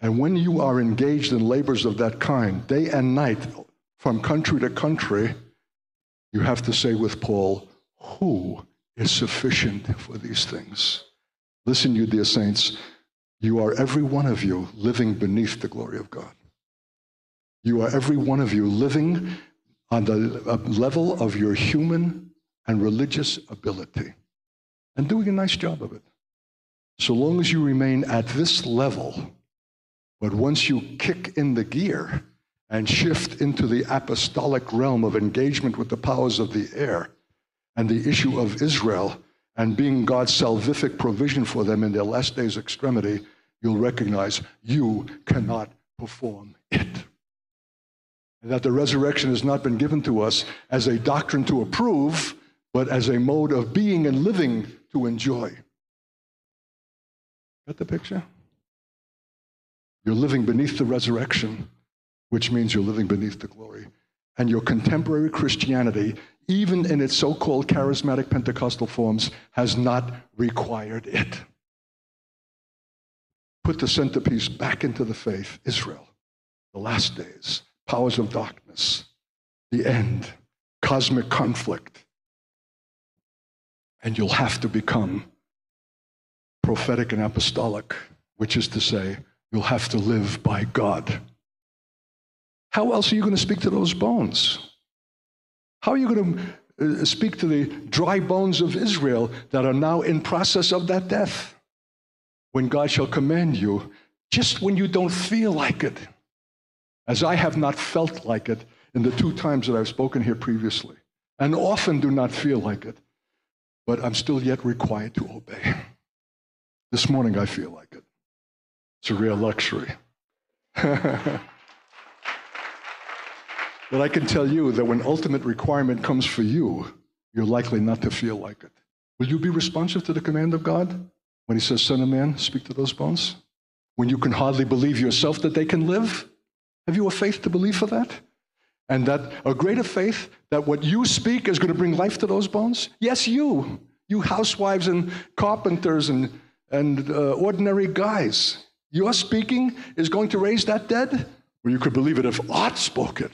And when you are engaged in labors of that kind, day and night, from country to country, you have to say with Paul, who is sufficient for these things? Listen, you dear saints, you are every one of you living beneath the glory of God. You are every one of you living on the level of your human and religious ability and doing a nice job of it. So long as you remain at this level, but once you kick in the gear and shift into the apostolic realm of engagement with the powers of the air and the issue of Israel and being God's salvific provision for them in their last day's extremity, you'll recognize you cannot perform it. And that the resurrection has not been given to us as a doctrine to approve, but as a mode of being and living to enjoy. Got the picture? You're living beneath the resurrection, which means you're living beneath the glory. And your contemporary Christianity, even in its so-called charismatic Pentecostal forms, has not required it. Put the centerpiece back into the faith, Israel, the last days, powers of darkness, the end, cosmic conflict, and you'll have to become prophetic and apostolic, which is to say, you'll have to live by God. How else are you going to speak to those bones? How are you going to speak to the dry bones of Israel that are now in process of that death? When God shall command you, just when you don't feel like it, as I have not felt like it in the 2 times that I've spoken here previously, and often do not feel like it, but I'm still yet required to obey. This morning I feel like it. It's a real luxury. But I can tell you that when ultimate requirement comes for you, you're likely not to feel like it. Will you be responsive to the command of God? When he says, Son of Man, speak to those bones? When you can hardly believe yourself that they can live? Have you a faith to believe for that? And that a greater faith that what you speak is going to bring life to those bones? Yes, you housewives and carpenters and ordinary guys. Your speaking is going to raise that dead? Well, you could believe it if Art spoke it.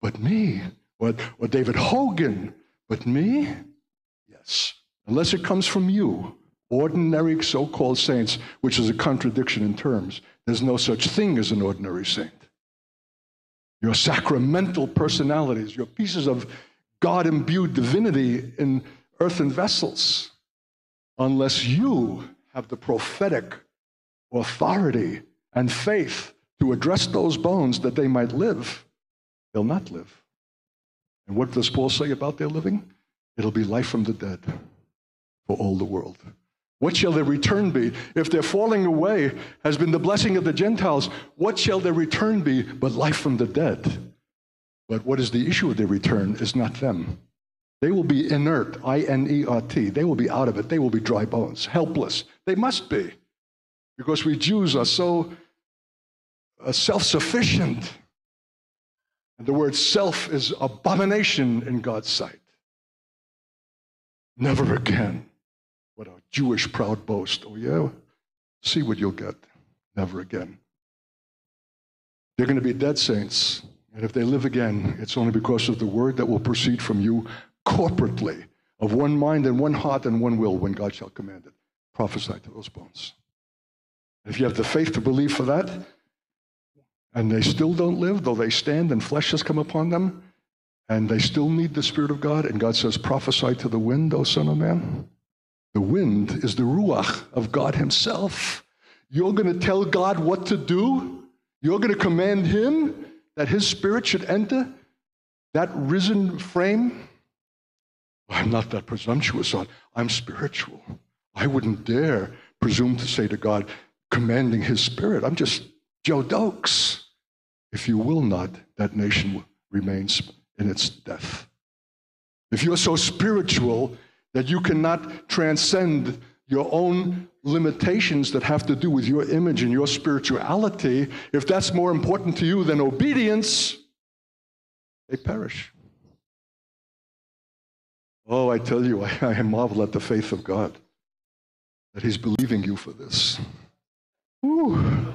But me? Or David Hogan? But me? Yes. Unless it comes from you, ordinary so-called saints, which is a contradiction in terms. There's no such thing as an ordinary saint. Your sacramental personalities, your pieces of God-imbued divinity in earthen vessels, unless you have the prophetic authority and faith to address those bones that they might live, they'll not live. And what does Paul say about their living? It'll be life from the dead for all the world. What shall their return be? If their falling away has been the blessing of the Gentiles, what shall their return be but life from the dead? But what is the issue of their return is not them. They will be inert, I-N-E-R-T. They will be out of it. They will be dry bones, helpless. They must be, because we Jews are so self-sufficient. And the word self is abomination in God's sight. Never again. What a Jewish proud boast. Oh, yeah? See what you'll get. Never again. They're going to be dead saints. And if they live again, it's only because of the word that will proceed from you corporately, of one mind and one heart and one will, when God shall command it. Prophesy to those bones. If you have the faith to believe for that, and they still don't live, though they stand and flesh has come upon them, and they still need the Spirit of God, and God says, prophesy to the wind, O Son of Man. The wind is the ruach of God himself. You're going to tell God what to do. You're going to command him that his spirit should enter that risen frame. I'm not that presumptuous, I'm spiritual. I wouldn't dare presume to say to God, commanding his spirit. I'm just Joe Doakes. If you will not, that nation remains in its death. If you're so spiritual that you cannot transcend your own limitations that have to do with your image and your spirituality, if that's more important to you than obedience, they perish. Oh, I tell you, I marvel at the faith of God, that he's believing you for this. Whew.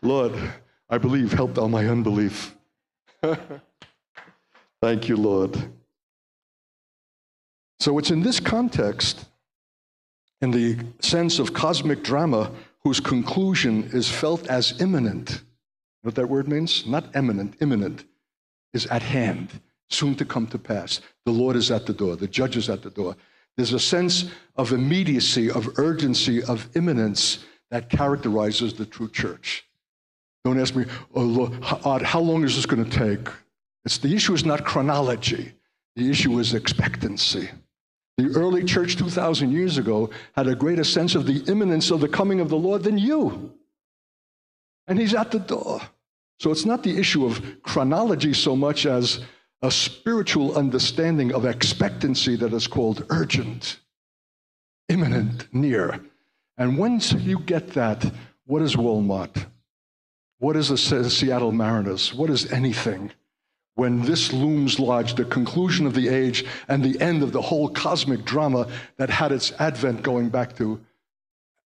Lord, I believe, help thou my unbelief. Thank you, Lord. So it's in this context, in the sense of cosmic drama, whose conclusion is felt as imminent. You know what that word means? Not eminent, imminent. Is at hand, soon to come to pass. The Lord is at the door. The judge is at the door. There's a sense of immediacy, of urgency, of imminence that characterizes the true church. Don't ask me, oh, Lord, how long is this going to take? The issue is not chronology. The issue is expectancy. The early church 2,000 years ago had a greater sense of the imminence of the coming of the Lord than you. And he's at the door. So it's not the issue of chronology so much as a spiritual understanding of expectancy that is called urgent, imminent, near. And once you get that, what is Walmart? What is the Seattle Mariners? What is anything? When this looms large, the conclusion of the age and the end of the whole cosmic drama that had its advent going back to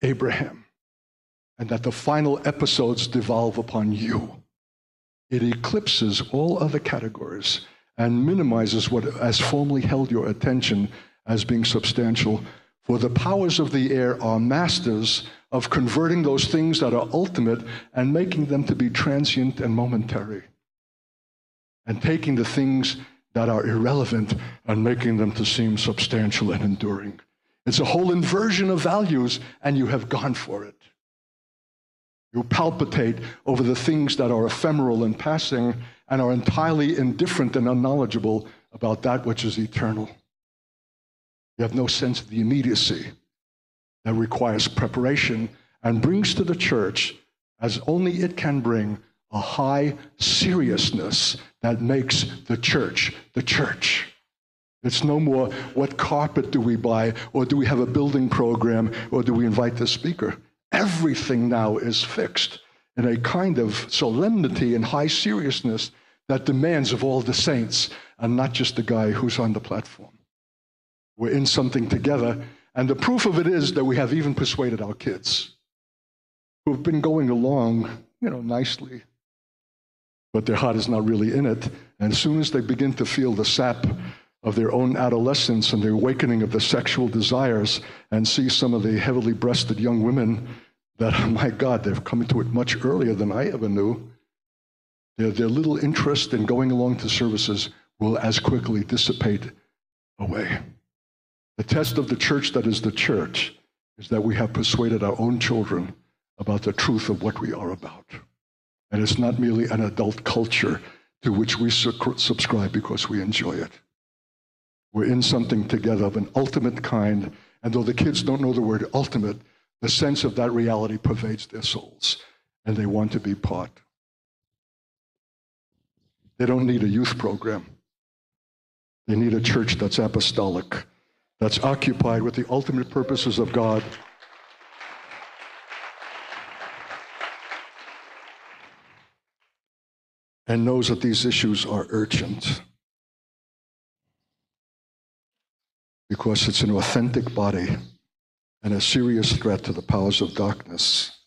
Abraham, and that the final episodes devolve upon you. It eclipses all other categories and minimizes what has formerly held your attention as being substantial. For the powers of the air are masters of converting those things that are ultimate and making them to be transient and momentary, and taking the things that are irrelevant and making them to seem substantial and enduring. It's a whole inversion of values, and you have gone for it. You palpitate over the things that are ephemeral and passing and are entirely indifferent and unknowledgeable about that which is eternal. You have no sense of the immediacy that requires preparation and brings to the church, as only it can bring, a high seriousness that makes the church the church. It's no more what carpet do we buy, or do we have a building program, or do we invite the speaker? Everything now is fixed in a kind of solemnity and high seriousness that demands of all the saints, and not just the guy who's on the platform. We're in something together, and the proof of it is that we have even persuaded our kids, who have been going along, you know, nicely, but their heart is not really in it. And as soon as they begin to feel the sap of their own adolescence and the awakening of the sexual desires, and see some of the heavily breasted young women that, oh my God, they've come into it much earlier than I ever knew, their little interest in going along to services will as quickly dissipate away. The test of the church that is the church is that we have persuaded our own children about the truth of what we are about. And it's not merely an adult culture to which we subscribe because we enjoy it. We're in something together of an ultimate kind, and though the kids don't know the word ultimate, the sense of that reality pervades their souls, and they want to be part. They don't need a youth program. They need a church that's apostolic, that's occupied with the ultimate purposes of God. And knows that these issues are urgent, because it's an authentic body and a serious threat to the powers of darkness.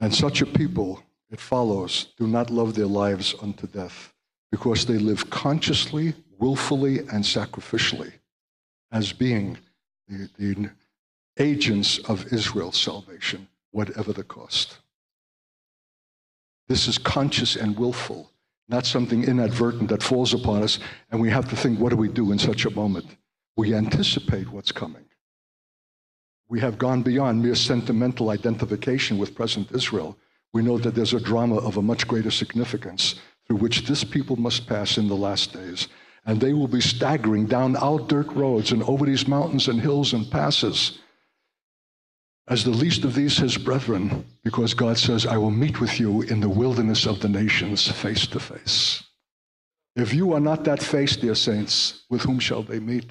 And such a people, it follows, do not love their lives unto death, because they live consciously, willfully, and sacrificially as being the agents of Israel's salvation, whatever the cost. This is conscious and willful, not something inadvertent that falls upon us, and we have to think, what do we do in such a moment? We anticipate what's coming. We have gone beyond mere sentimental identification with present Israel. We know that there's a drama of a much greater significance through which this people must pass in the last days, and they will be staggering down our dirt roads and over these mountains and hills and passes, as the least of these his brethren, because God says, I will meet with you in the wilderness of the nations face to face. If you are not that face, dear saints, with whom shall they meet?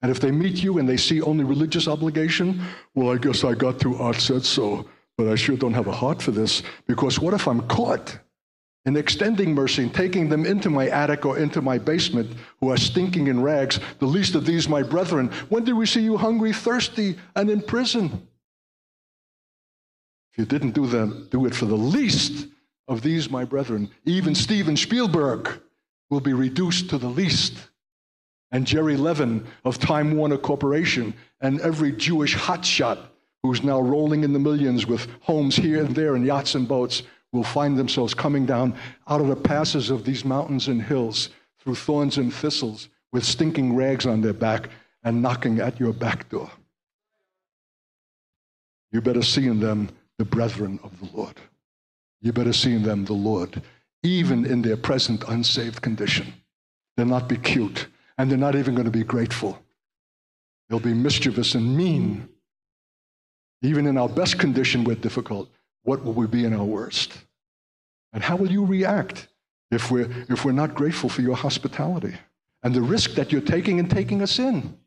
And if they meet you and they see only religious obligation, well, I guess I got to, Art said so, but I sure don't have a heart for this, because what if I'm caught in extending mercy and taking them into my attic or into my basement, who are stinking in rags, the least of these my brethren. When did we see you hungry, thirsty, and in prison? If you didn't do it for the least of these my brethren, even Steven Spielberg will be reduced to the least. And Jerry Levin of Time Warner Corporation, and every Jewish hotshot who's now rolling in the millions with homes here and there and yachts and boats, will find themselves coming down out of the passes of these mountains and hills through thorns and thistles with stinking rags on their back and knocking at your back door. You better see in them the brethren of the Lord. You better see in them the Lord, even in their present unsaved condition. They'll not be cute, and they're not even going to be grateful. They'll be mischievous and mean. Even in our best condition, we're difficult. What will we be in our worst? And how will you react if we're not grateful for your hospitality and the risk that you're taking in taking us in?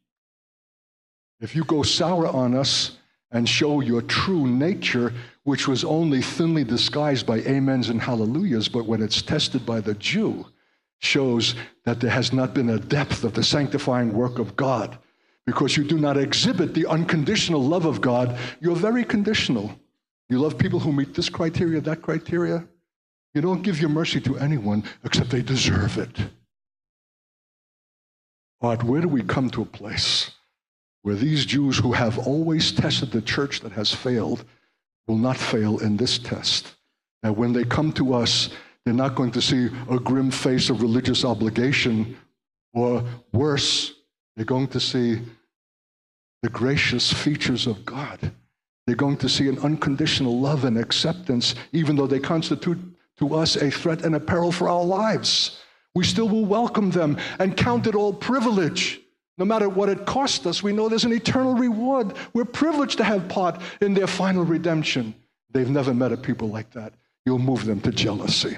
If you go sour on us and show your true nature, which was only thinly disguised by amens and hallelujahs, but when it's tested by the Jew, shows that there has not been a depth of the sanctifying work of God, because you do not exhibit the unconditional love of God. You're very conditional. You love people who meet this criteria, that criteria. You don't give your mercy to anyone except they deserve it. But where do we come to a place where these Jews who have always tested the church that has failed will not fail in this test? And when they come to us, they're not going to see a grim face of religious obligation, or worse, they're going to see the gracious features of God. They're going to see an unconditional love and acceptance, even though they constitute to us a threat and a peril for our lives. We still will welcome them and count it all privilege. No matter what it costs us, we know there's an eternal reward. We're privileged to have part in their final redemption. They've never met a people like that. You'll move them to jealousy.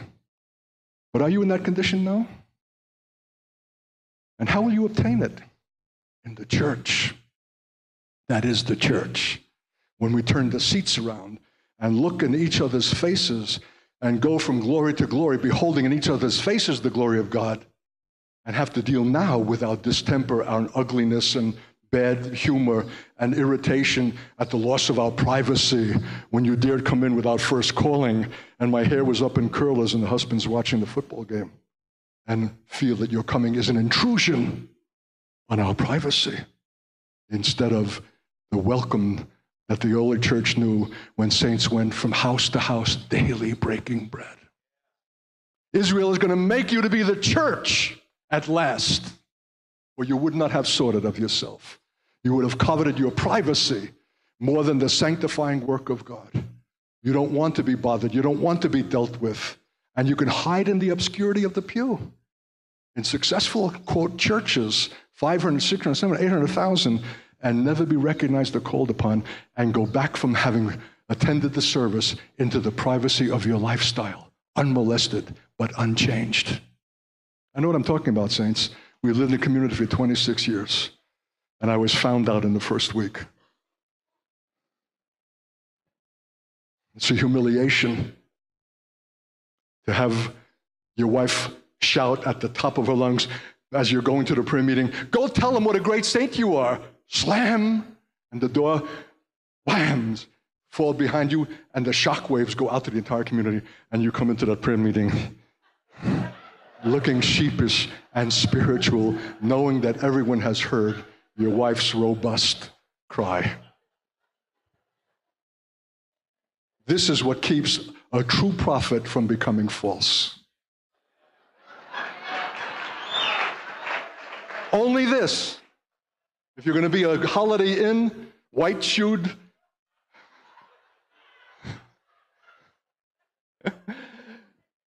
But are you in that condition now? And how will you obtain it? In the church. That is the church. When we turn the seats around and look in each other's faces and go from glory to glory, beholding in each other's faces the glory of God, and have to deal now with our distemper, our ugliness, and bad humor, and irritation at the loss of our privacy when you dared come in without first calling, and my hair was up in curlers and the husband's watching the football game, and feel that your coming is an intrusion on our privacy instead of the welcome that the early church knew when saints went from house to house daily breaking bread. Israel is going to make you to be the church at last, or you would not have sought it of yourself. You would have coveted your privacy more than the sanctifying work of God. You don't want to be bothered. You don't want to be dealt with. And you can hide in the obscurity of the pew. In successful, quote, churches, 500, 600, 700, 800,000, and never be recognized or called upon, and go back from having attended the service into the privacy of your lifestyle, unmolested but unchanged. I know what I'm talking about, saints. We lived in the community for 26 years, and I was found out in the first week. It's a humiliation to have your wife shout at the top of her lungs as you're going to the prayer meeting, "Go tell them what a great saint you are!" Slam, and the door whams, fall behind you, and the shock waves go out to the entire community, and you come into that prayer meeting looking sheepish and spiritual, knowing that everyone has heard your wife's robust cry. This is what keeps a true prophet from becoming false. Only this. If you're going to be a Holiday Inn, white-shoed,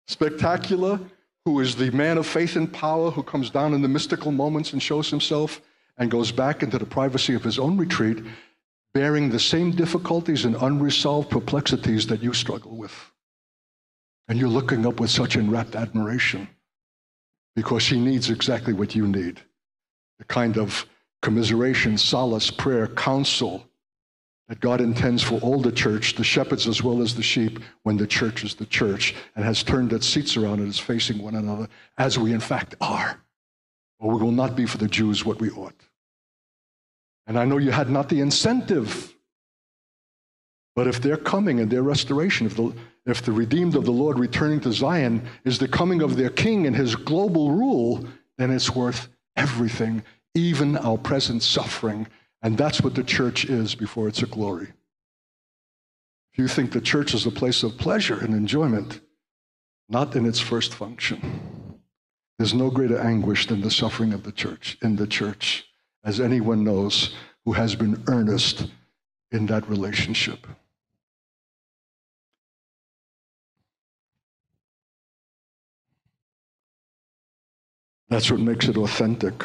spectacular, who is the man of faith and power, who comes down in the mystical moments and shows himself and goes back into the privacy of his own retreat, bearing the same difficulties and unresolved perplexities that you struggle with. And you're looking up with such enrapt admiration, because she needs exactly what you need, the kind of commiseration, solace, prayer, counsel that God intends for all the church, the shepherds as well as the sheep, when the church is the church and has turned its seats around and is facing one another, as we in fact are. Or we will not be for the Jews what we ought. And I know you had not the incentive, but if their coming and their restoration, if the redeemed of the Lord returning to Zion is the coming of their king and his global rule, then it's worth everything, even our present suffering. And that's what the church is before it's a glory. If you think the church is a place of pleasure and enjoyment, not in its first function. There's no greater anguish than the suffering of the church, in the church, as anyone knows who has been earnest in that relationship. That's what makes it authentic,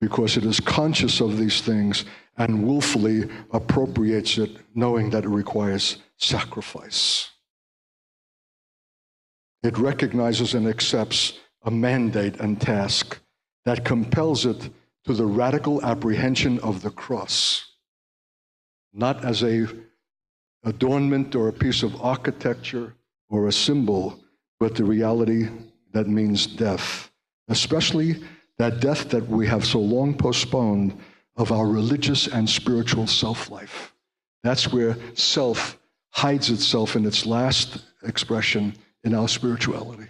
because it is conscious of these things and willfully appropriates it, knowing that it requires sacrifice. It recognizes and accepts a mandate and task that compels it to the radical apprehension of the cross, not as an adornment or a piece of architecture or a symbol, but the reality that means death, especially that death that we have so long postponed of our religious and spiritual self-life. That's where self hides itself in its last expression in our spirituality.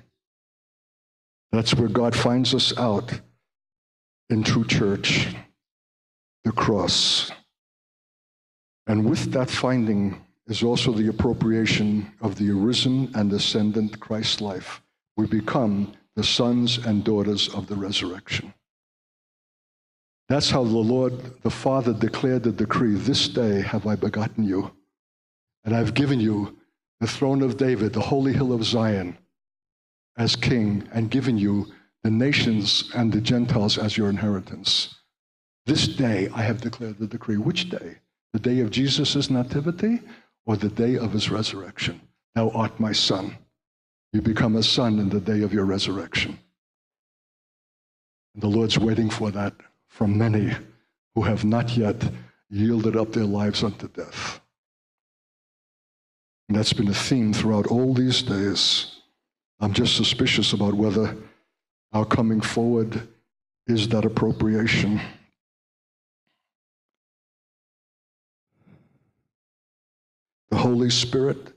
That's where God finds us out in true church, the cross. And with that finding is also the appropriation of the arisen and ascendant Christ's life. We become the sons and daughters of the resurrection. That's how the Lord, the Father, declared the decree, "This day have I begotten you, and I've given you the throne of David, the holy hill of Zion, as king, and given you the nations and the Gentiles as your inheritance. This day I have declared the decree." Which day? The day of Jesus' nativity or the day of his resurrection? "Thou art my son." You become a son in the day of your resurrection. And the Lord's waiting for that from many who have not yet yielded up their lives unto death. And that's been a theme throughout all these days. I'm just suspicious about whether our coming forward is that appropriation. The Holy Spirit,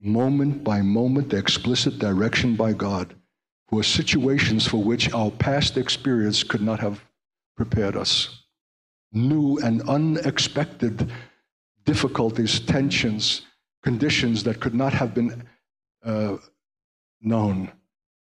moment by moment, the explicit direction by God were situations for which our past experience could not have prepared us. New and unexpected difficulties, tensions, conditions that could not have been known.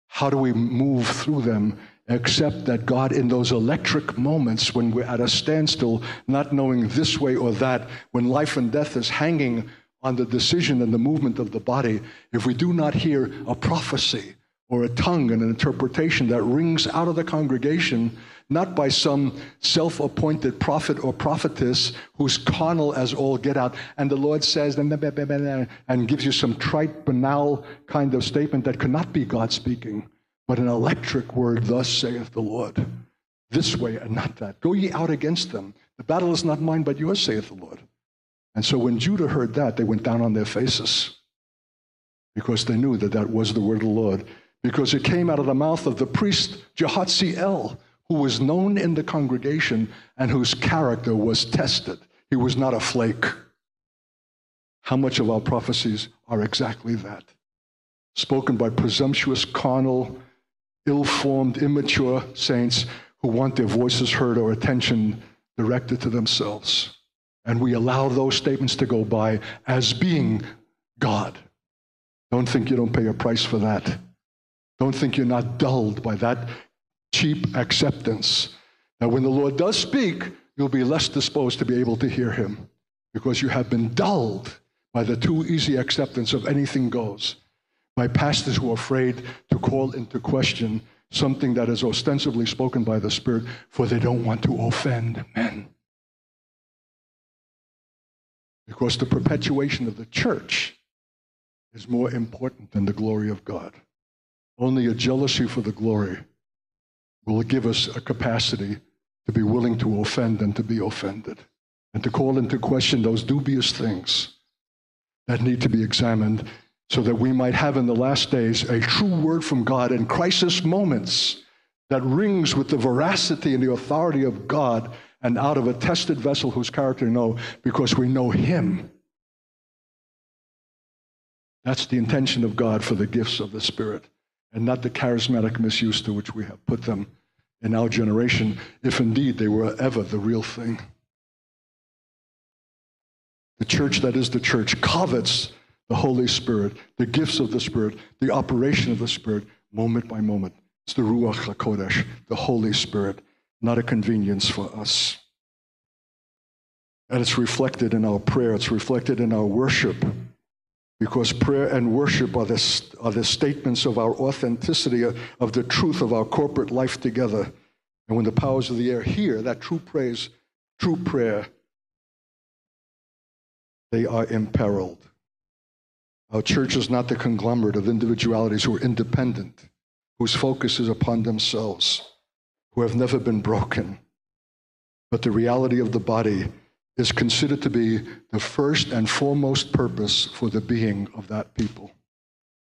How do we move through them except that God, in those electric moments when we're at a standstill, not knowing this way or that, when life and death is hanging on the decision and the movement of the body, if we do not hear a prophecy or a tongue and an interpretation that rings out of the congregation, not by some self-appointed prophet or prophetess who's carnal as all get out, and the Lord says, and gives you some trite, banal kind of statement that could not be God speaking, but an electric word, "Thus saith the Lord," this way and not that. "Go ye out against them. The battle is not mine, but yours, saith the Lord." And so when Judah heard that, they went down on their faces, because they knew that that was the word of the Lord, because it came out of the mouth of the priest Jehatziel, who was known in the congregation and whose character was tested. He was not a flake. How much of our prophecies are exactly that? Spoken by presumptuous, carnal, ill-formed, immature saints who want their voices heard or attention directed to themselves. And we allow those statements to go by as being God. Don't think you don't pay a price for that. Don't think you're not dulled by that cheap acceptance. Now, when the Lord does speak, you'll be less disposed to be able to hear him, because you have been dulled by the too easy acceptance of anything goes, by pastors who are afraid to call into question something that is ostensibly spoken by the Spirit, for they don't want to offend men. Because the perpetuation of the church is more important than the glory of God. Only a jealousy for the glory will give us a capacity to be willing to offend and to be offended. and to call into question those dubious things that need to be examined, so that we might have in the last days a true word from God in crisis moments that rings with the veracity and the authority of God, and out of a tested vessel whose character we know because we know him. That's the intention of God for the gifts of the Spirit, and not the charismatic misuse to which we have put them in our generation, if indeed they were ever the real thing. The church that is the church covets the Holy Spirit, the gifts of the Spirit, the operation of the Spirit, moment by moment. It's the Ruach HaKodesh, the Holy Spirit, not a convenience for us. And it's reflected in our prayer. It's reflected in our worship, because prayer and worship are the statements of our authenticity, of the truth of our corporate life together. And when the powers of the air hear that true praise, true prayer, they are imperiled. Our church is not the conglomerate of individualities who are independent, whose focus is upon themselves, who have never been broken. But the reality of the body is considered to be the first and foremost purpose for the being of that people.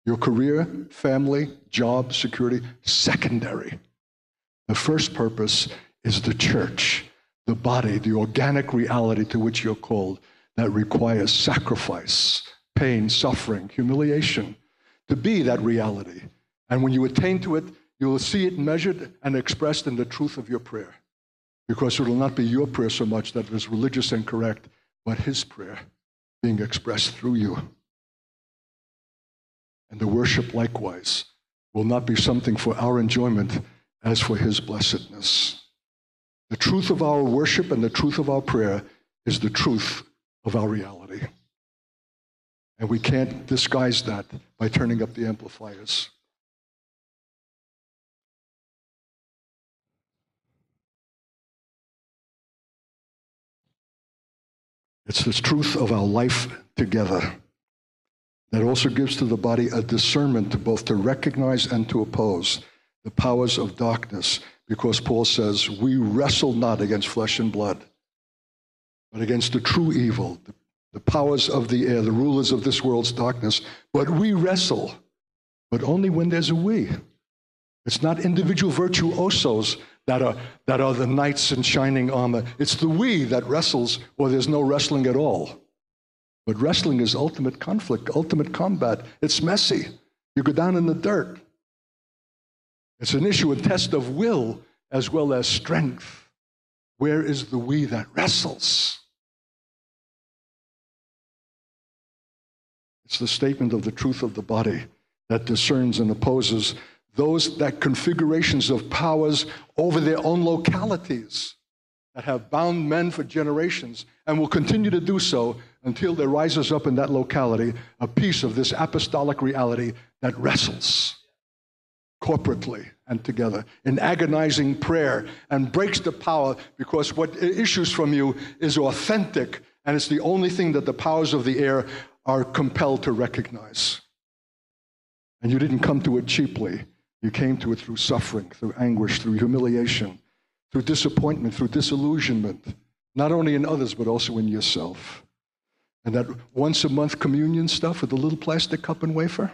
Your career, family, job, security, secondary. The first purpose is the church, the body, the organic reality to which you're called, that requires sacrifice, pain, suffering, humiliation, to be that reality. And when you attain to it, you will see it measured and expressed in the truth of your prayer. Because it will not be your prayer so much that is religious and correct, but his prayer being expressed through you. And the worship, likewise, will not be something for our enjoyment as for his blessedness. The truth of our worship and the truth of our prayer is the truth of our reality. And we can't disguise that by turning up the amplifiers. It's the truth of our life together that also gives to the body a discernment to both to recognize and to oppose the powers of darkness, because Paul says, we wrestle not against flesh and blood, but against the true evil, the powers of the air, the rulers of this world's darkness. But we wrestle, but only when there's a we. It's not individual virtuosos that are the knights in shining armor. It's the we that wrestles, or there's no wrestling at all. But wrestling is ultimate conflict, ultimate combat. It's messy. You go down in the dirt. It's an issue, a test of will as well as strength. Where is the we that wrestles? It's the statement of the truth of the body that discerns and opposes those that configurations of powers over their own localities that have bound men for generations and will continue to do so until there rises up in that locality a piece of this apostolic reality that wrestles corporately and together in agonizing prayer and breaks the power, because what issues from you is authentic, and it's the only thing that the powers of the air are compelled to recognize. And you didn't come to it cheaply. You came to it through suffering, through anguish, through humiliation, through disappointment, through disillusionment, not only in others, but also in yourself. And that once-a-month communion stuff with a little plastic cup and wafer,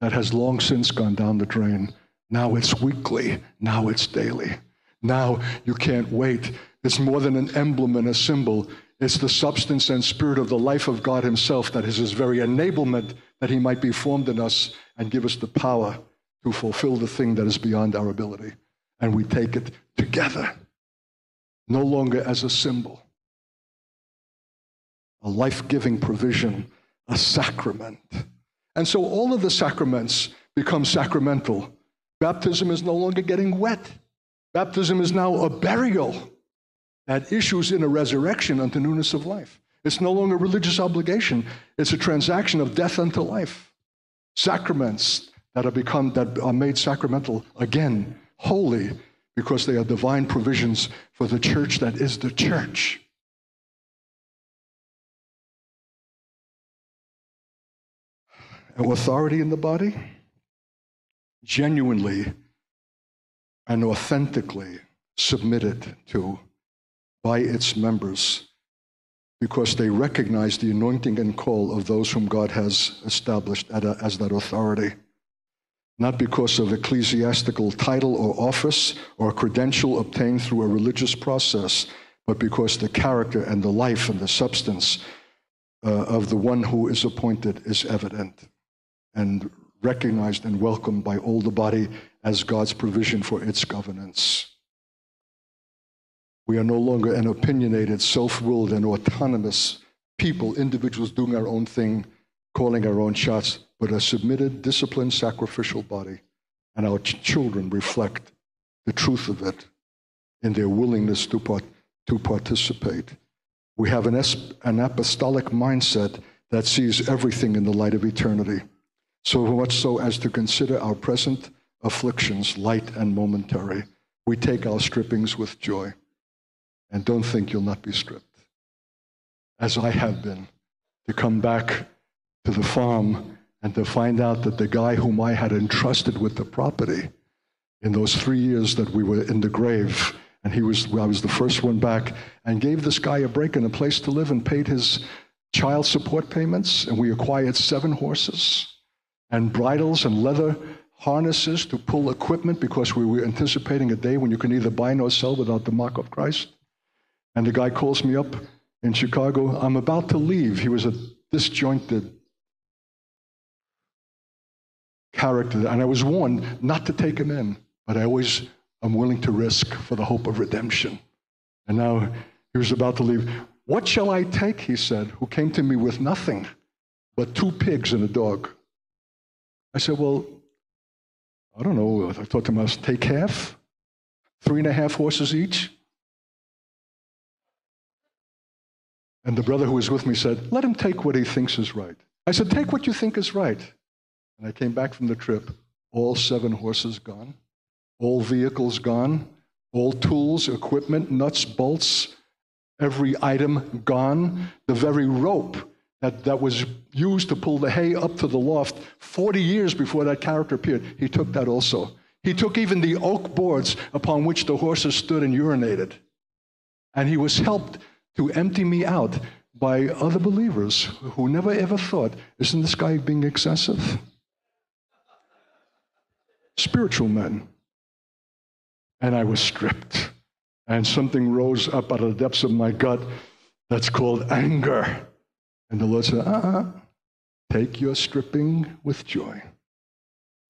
that has long since gone down the drain. Now it's weekly. Now it's daily. Now you can't wait. It's more than an emblem and a symbol. It's the substance and spirit of the life of God himself that is his very enablement, that he might be formed in us and give us the power to fulfill the thing that is beyond our ability. And we take it together, no longer as a symbol, a life-giving provision, a sacrament. And so all of the sacraments become sacramental. Baptism is no longer getting wet. Baptism is now a burial that issues in a resurrection unto newness of life. It's no longer religious obligation. It's a transaction of death unto life. Sacraments that are made sacramental again, holy, because they are divine provisions for the church that is the church. And authority in the body, genuinely and authentically submitted to by its members because they recognize the anointing and call of those whom God has established as that authority, not because of ecclesiastical title or office or credential obtained through a religious process, but because the character and the life and the substance of the one who is appointed is evident and recognized and welcomed by all the body as God's provision for its governance. We are no longer an opinionated, self-willed, and autonomous people, individuals doing our own thing, calling our own shots, but a submitted, disciplined, sacrificial body. And our children reflect the truth of it in their willingness to participate. We have an apostolic mindset that sees everything in the light of eternity, so much so as to consider our present afflictions light and momentary. We take our strippings with joy, and don't think you'll not be stripped, as I have been, to come back to the farm and to find out that the guy whom I had entrusted with the property in those 3 years that we were in the grave, and I was the first one back, and gave this guy a break and a place to live and paid his child support payments, and we acquired 7 horses and bridles and leather harnesses to pull equipment, because we were anticipating a day when you can either buy nor sell without the mark of Christ. And the guy calls me up in Chicago. I'm about to leave. He was a disjointed character, and I was warned not to take him in, but I always am willing to risk for the hope of redemption. And now he was about to leave. "What shall I take?" he said, "who came to me with nothing but 2 pigs and a dog?" I said, "Well, I don't know." I thought to myself, take half, 3.5 horses each. And the brother who was with me said, "Let him take what he thinks is right." I said, "Take what you think is right." And I came back from the trip, all 7 horses gone, all vehicles gone, all tools, equipment, nuts, bolts, every item gone. The very rope that was used to pull the hay up to the loft 40 years before that character appeared, he took that also. He took even the oak boards upon which the horses stood and urinated. And he was helped to empty me out by other believers who never ever thought, "Isn't this guy being excessive?" Spiritual men. And I was stripped. And something rose up out of the depths of my gut that's called anger. And the Lord said, take your stripping with joy.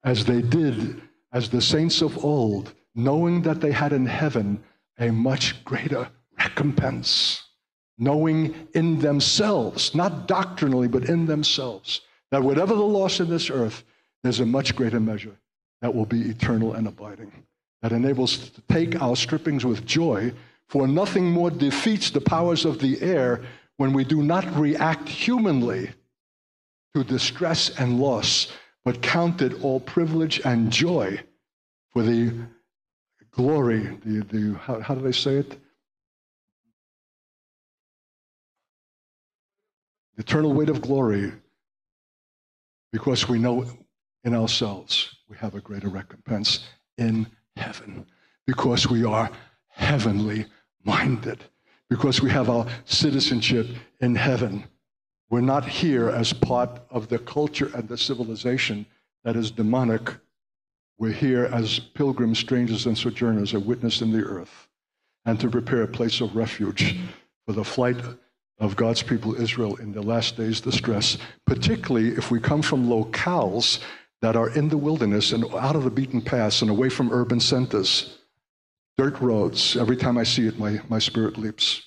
As they did, as the saints of old, knowing that they had in heaven a much greater recompense, knowing in themselves, not doctrinally, but in themselves, that whatever the loss in this earth, there's a much greater measure that will be eternal and abiding, that enables us to take our strippings with joy, for nothing more defeats the powers of the air when we do not react humanly to distress and loss, but count it all privilege and joy for the glory, how do they say it? Eternal weight of glory, because we know in ourselves we have a greater recompense in heaven, because we are heavenly minded, because we have our citizenship in heaven. We're not here as part of the culture and the civilization that is demonic. We're here as pilgrims, strangers, and sojourners, a witness in the earth, and to prepare a place of refuge for the flight of God's people Israel in the last days' distress, particularly if we come from locales that are in the wilderness and out of the beaten paths and away from urban centers. Dirt roads. Every time I see it, my spirit leaps.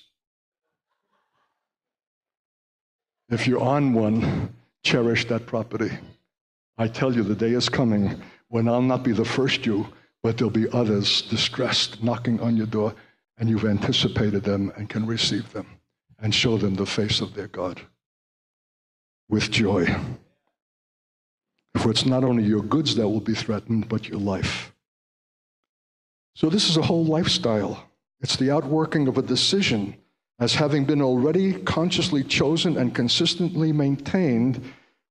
If you're on one, cherish that property. I tell you, the day is coming when I'll not be the first Jew, but there'll be others distressed, knocking on your door, and you've anticipated them and can receive them and show them the face of their God with joy. For it's not only your goods that will be threatened, but your life. So this is a whole lifestyle. It's the outworking of a decision as having been already consciously chosen and consistently maintained,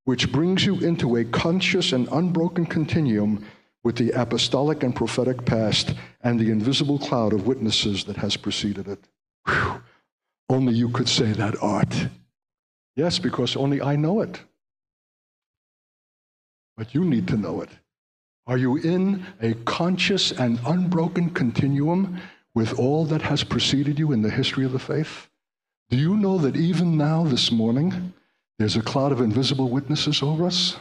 which brings you into a conscious and unbroken continuum with the apostolic and prophetic past and the invisible cloud of witnesses that has preceded it. Whew. Only you could say that, Art. Yes, because only I know it. But you need to know it. Are you in a conscious and unbroken continuum with all that has preceded you in the history of the faith? Do you know that even now, this morning, there's a cloud of invisible witnesses over us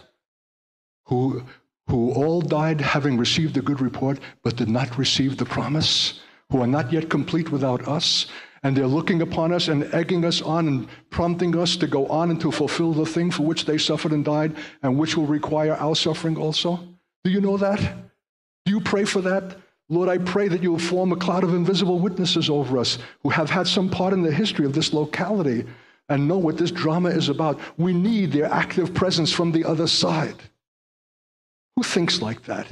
who all died having received a good report but did not receive the promise, who are not yet complete without us, and they're looking upon us and egging us on and prompting us to go on and to fulfill the thing for which they suffered and died and which will require our suffering also? Do you know that? Do you pray for that? Lord, I pray that you will form a cloud of invisible witnesses over us who have had some part in the history of this locality and know what this drama is about. We need their active presence from the other side. Who thinks like that?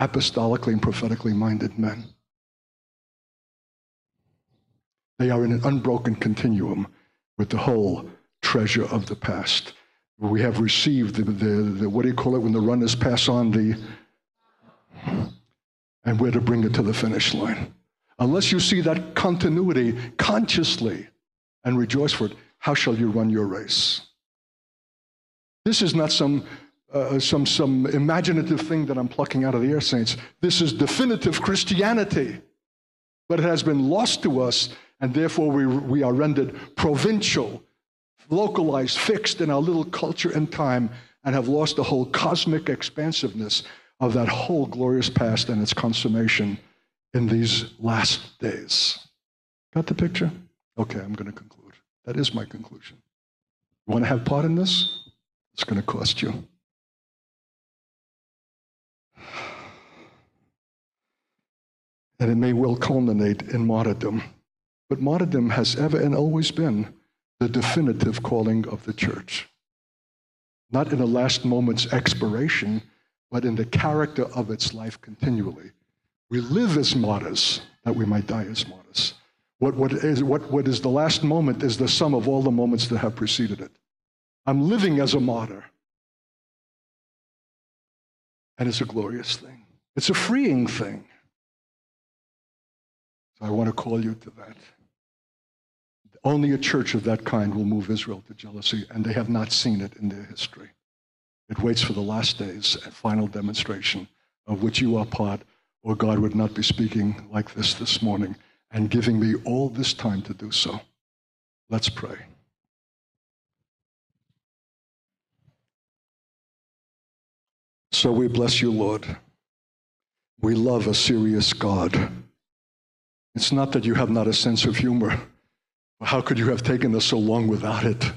Apostolically and prophetically minded men. They are in an unbroken continuum with the whole treasure of the past. We have received the what do you call it when the runners pass on the... And we're to bring it to the finish line. Unless you see that continuity consciously and rejoice for it, how shall you run your race? This is not some imaginative thing that I'm plucking out of the air, saints. This is definitive Christianity. But it has been lost to us, and therefore we are rendered provincial, localized, fixed in our little culture and time, and have lost the whole cosmic expansiveness of that whole glorious past and its consummation in these last days. Got the picture? Okay, I'm going to conclude. That is my conclusion. You want to have part in this? It's going to cost you. And it may well culminate in martyrdom. But martyrdom has ever and always been the definitive calling of the church. Not in a last moment's expiration, but in the character of its life continually. We live as martyrs, that we might die as martyrs. What is the last moment is the sum of all the moments that have preceded it. I'm living as a martyr. And it's a glorious thing. It's a freeing thing. So I want to call you to that. Only a church of that kind will move Israel to jealousy, and they have not seen it in their history. It waits for the last days and final demonstration of which you are part, or God would not be speaking like this morning and giving me all this time to do so. Let's pray. So we bless you, Lord. We love a serious God. It's not that you have not a sense of humor. How could you have taken us so long without it?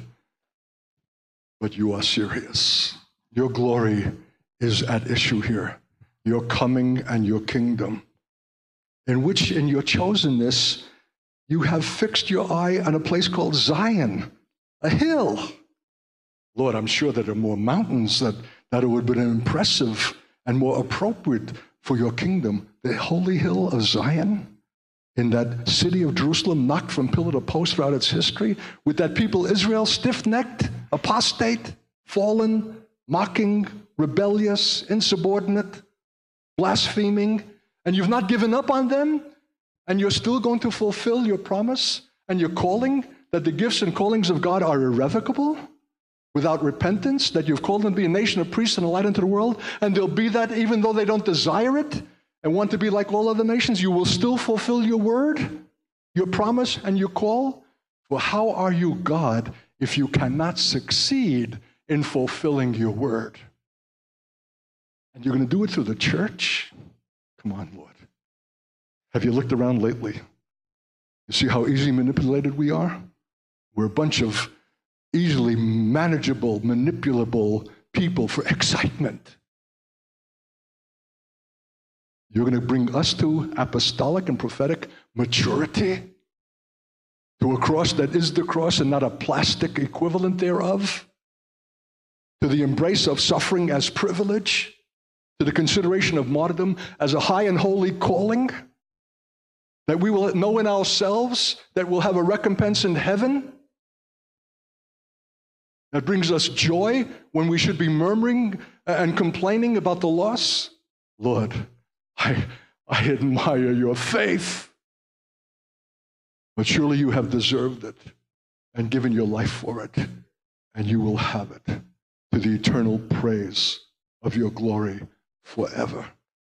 But you are serious. Your glory is at issue here, your coming and your kingdom, in which in your chosenness, you have fixed your eye on a place called Zion, a hill. Lord, I'm sure that there are more mountains that it would have been impressive and more appropriate for your kingdom. The holy hill of Zion, in that city of Jerusalem, knocked from pillar to post throughout its history, with that people Israel, stiff-necked, apostate, fallen, mocking, rebellious, insubordinate, blaspheming, and you've not given up on them, and you're still going to fulfill your promise and your calling, that the gifts and callings of God are irrevocable, without repentance, that you've called them to be a nation of priests and a light unto the world, and they'll be that even though they don't desire it and want to be like all other nations. You will still fulfill your word, your promise, and your call. Well, how are you, God, if you cannot succeed in fulfilling your word? And you're going to do it through the church? Come on, Lord. Have you looked around lately? You see how easily manipulated we are? We're a bunch of easily manageable, manipulable people for excitement. You're going to bring us to apostolic and prophetic maturity, to a cross that is the cross and not a plastic equivalent thereof, to the embrace of suffering as privilege, to the consideration of martyrdom as a high and holy calling, that we will know in ourselves that we'll have a recompense in heaven, that brings us joy when we should be murmuring and complaining about the loss. Lord, I admire your faith, but surely you have deserved it. and given your life for it, and you will have it to the eternal praise of your glory forever.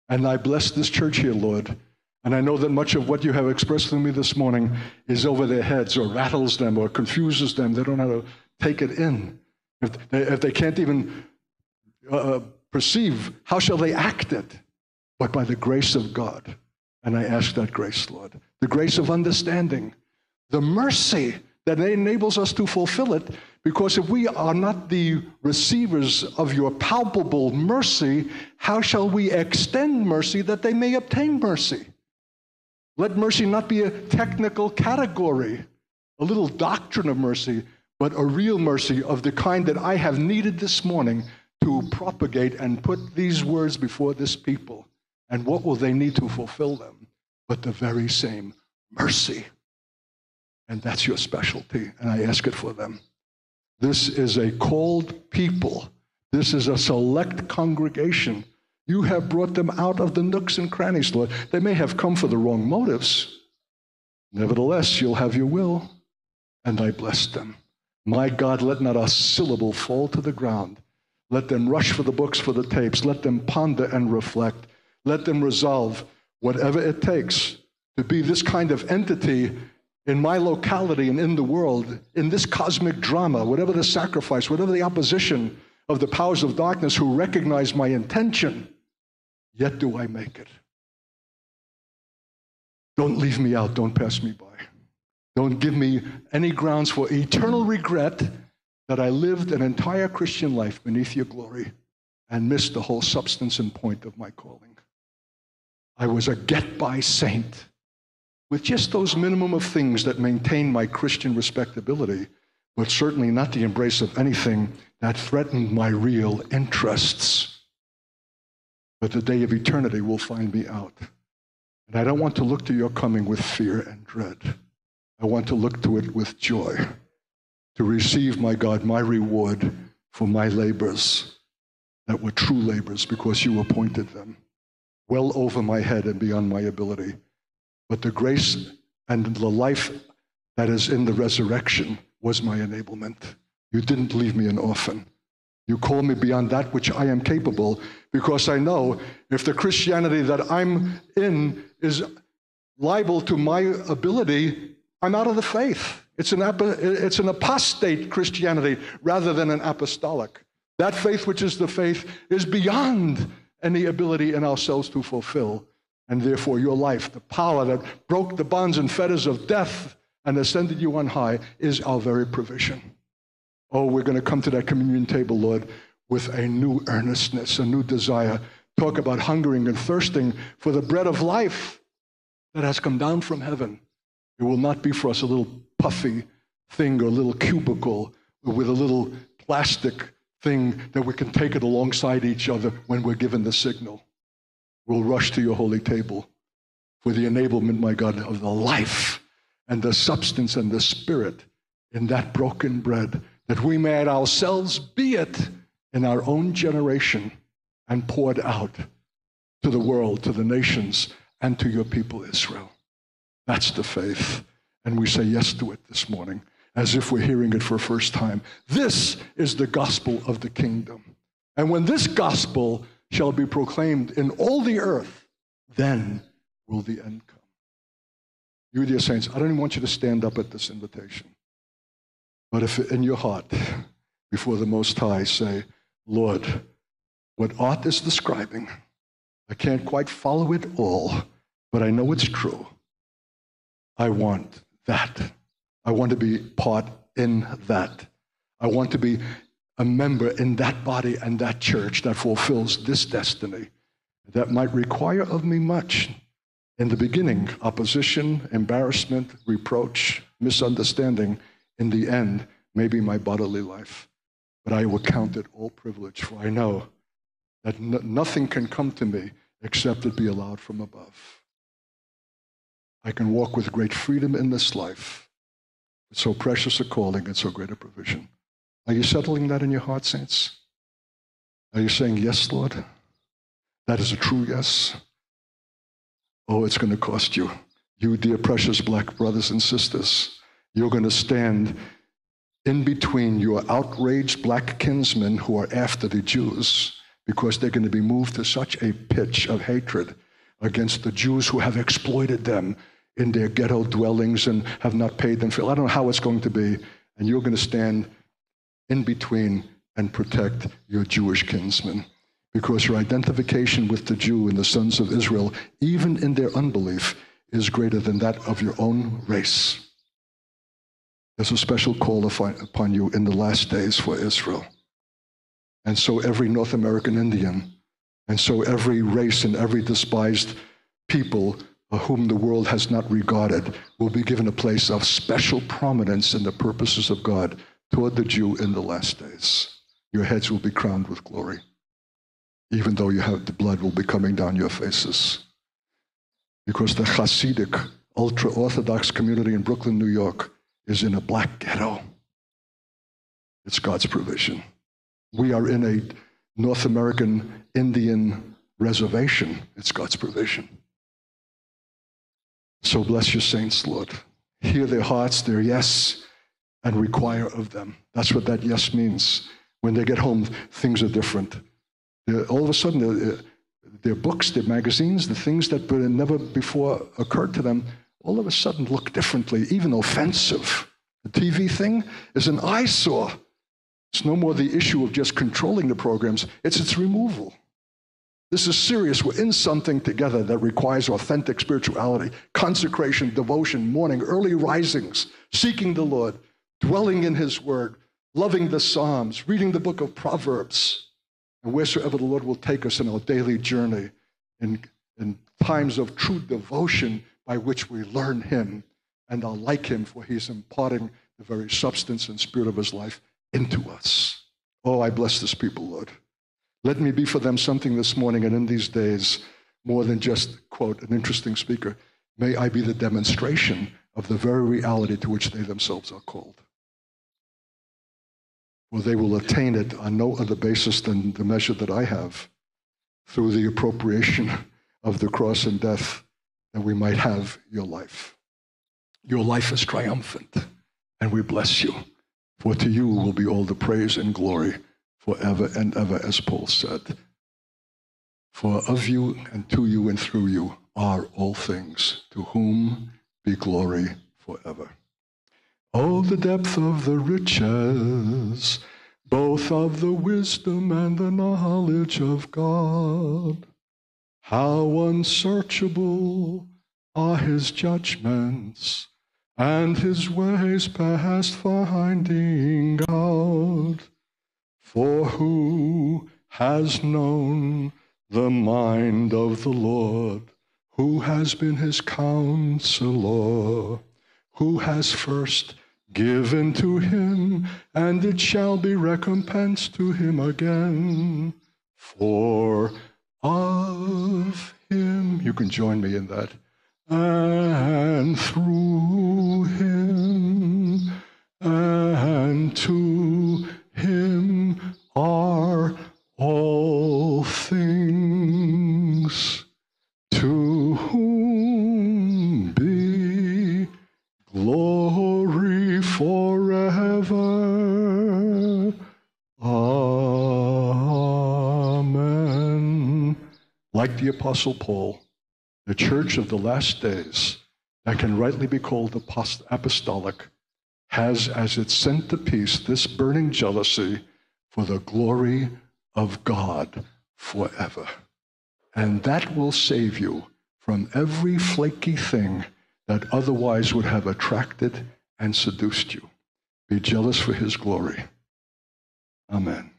And I bless this church here, Lord, and I know that much of what you have expressed to me this morning is over their heads or rattles them or confuses them. They don't know how to take it in. If they can't even perceive, how shall they act it? But by the grace of God. And I ask that grace, Lord, the grace of understanding, the mercy that enables us to fulfill it, because if we are not the receivers of your palpable mercy, how shall we extend mercy that they may obtain mercy? Let mercy not be a technical category, a little doctrine of mercy, but a real mercy of the kind that I have needed this morning to propagate and put these words before this people. And what will they need to fulfill them but the very same mercy? And that's your specialty, and I ask it for them. This is a called people. This is a select congregation. You have brought them out of the nooks and crannies, Lord. They may have come for the wrong motives. Nevertheless, you'll have your will, and I bless them. My God, let not a syllable fall to the ground. Let them rush for the books, for the tapes. Let them ponder and reflect. Let them resolve whatever it takes to be this kind of entity in my locality and in the world, in this cosmic drama, whatever the sacrifice, whatever the opposition of the powers of darkness who recognize my intention, yet do I make it. Don't leave me out. Don't pass me by. Don't give me any grounds for eternal regret that I lived an entire Christian life beneath your glory and missed the whole substance and point of my calling. I was a get-by saint with just those minimum of things that maintained my Christian respectability, but certainly not the embrace of anything that threatened my real interests. But the day of eternity will find me out. And I don't want to look to your coming with fear and dread. I want to look to it with joy, to receive, my God, my reward for my labors that were true labors because you appointed them, well over my head and beyond my ability. But the grace and the life that is in the resurrection was my enablement. You didn't leave me an orphan. You called me beyond that which I am capable, because I know if the Christianity that I'm in is liable to my ability, I'm out of the faith. It's an apostate Christianity rather than an apostolic. That faith, which is the faith, is beyond any ability in ourselves to fulfill. And therefore, your life, the power that broke the bonds and fetters of death and ascended you on high, is our very provision. Oh, we're going to come to that communion table, Lord, with a new earnestness, a new desire. Talk about hungering and thirsting for the bread of life that has come down from heaven. It will not be for us a little puffy thing or a little cubicle with a little plastic thing that we can take it alongside each other when we're given the signal. We'll rush to your holy table for the enablement, my God, of the life and the substance and the spirit in that broken bread, that we may ourselves be it in our own generation and poured out to the world, to the nations, and to your people, Israel. That's the faith. And we say yes to it this morning, as if we're hearing it for the first time. This is the gospel of the kingdom. And when this gospel shall be proclaimed in all the earth, then will the end come. You, dear saints, I don't even want you to stand up at this invitation. But if in your heart, before the Most High, say, Lord, what Art is describing, I can't quite follow it all, but I know it's true. I want that. I want to be part in that. I want to be a member in that body and that church that fulfills this destiny. That might require of me much. In the beginning, opposition, embarrassment, reproach, misunderstanding. In the end, maybe my bodily life. But I will count it all privilege, for I know that nothing can come to me except it be allowed from above. I can walk with great freedom in this life. It's so precious a calling and so great a provision. Are you settling that in your heart, saints? Are you saying, yes, Lord? That is a true yes. Oh, it's going to cost you. You, dear precious black brothers and sisters, you're going to stand in between your outraged black kinsmen who are after the Jews, because they're going to be moved to such a pitch of hatred against the Jews who have exploited them in their ghetto dwellings and have not paid them for. I don't know how it's going to be, and you're going to stand in between and protect your Jewish kinsmen, because your identification with the Jew and the sons of Israel, even in their unbelief, is greater than that of your own race. There's a special call upon you in the last days for Israel. And so every North American Indian, and so every race and every despised people whom the world has not regarded will be given a place of special prominence in the purposes of God toward the Jew in the last days. Your heads will be crowned with glory, even though you have the blood will be coming down your faces. Because the Hasidic, ultra-Orthodox community in Brooklyn, New York, is in a black ghetto. It's God's provision. We are in a North American Indian reservation. It's God's provision. So bless your saints, Lord. Hear their hearts, their yes, and require of them. That's what that yes means. When they get home, things are different. All of a sudden, their books, their magazines, the things that never before occurred to them, all of a sudden look differently, even offensive. The TV thing is an eyesore. It's no more the issue of just controlling the programs, it's its removal. This is serious. We're in something together that requires authentic spirituality, consecration, devotion, mourning, early risings, seeking the Lord, dwelling in his word, loving the Psalms, reading the book of Proverbs. And wheresoever the Lord will take us in our daily journey, in times of true devotion by which we learn him and are like him, for he's imparting the very substance and spirit of his life into us. Oh, I bless this people, Lord. Let me be for them something this morning and in these days more than just, quote, an interesting speaker. May I be the demonstration of the very reality to which they themselves are called. Well, they will attain it on no other basis than the measure that I have, through the appropriation of the cross and death, that we might have your life. Your life is triumphant, and we bless you, for to you will be all the praise and glory forever and ever, as Paul said. For of you, and to you, and through you are all things, to whom be glory forever. Oh, the depth of the riches, both of the wisdom and the knowledge of God. How unsearchable are his judgments, and his ways past finding out. For who has known the mind of the Lord? Who has been his counselor? Who has first given to him, and it shall be recompensed to him again. For of him, you can join me in that, and through him, and to him are all things, to whom be glory forever. Amen. Like the Apostle Paul, the church of the last days, that can rightly be called apostolic, has as its centerpiece this burning jealousy for the glory of God forever. And that will save you from every flaky thing that otherwise would have attracted and seduced you. Be jealous for his glory. Amen.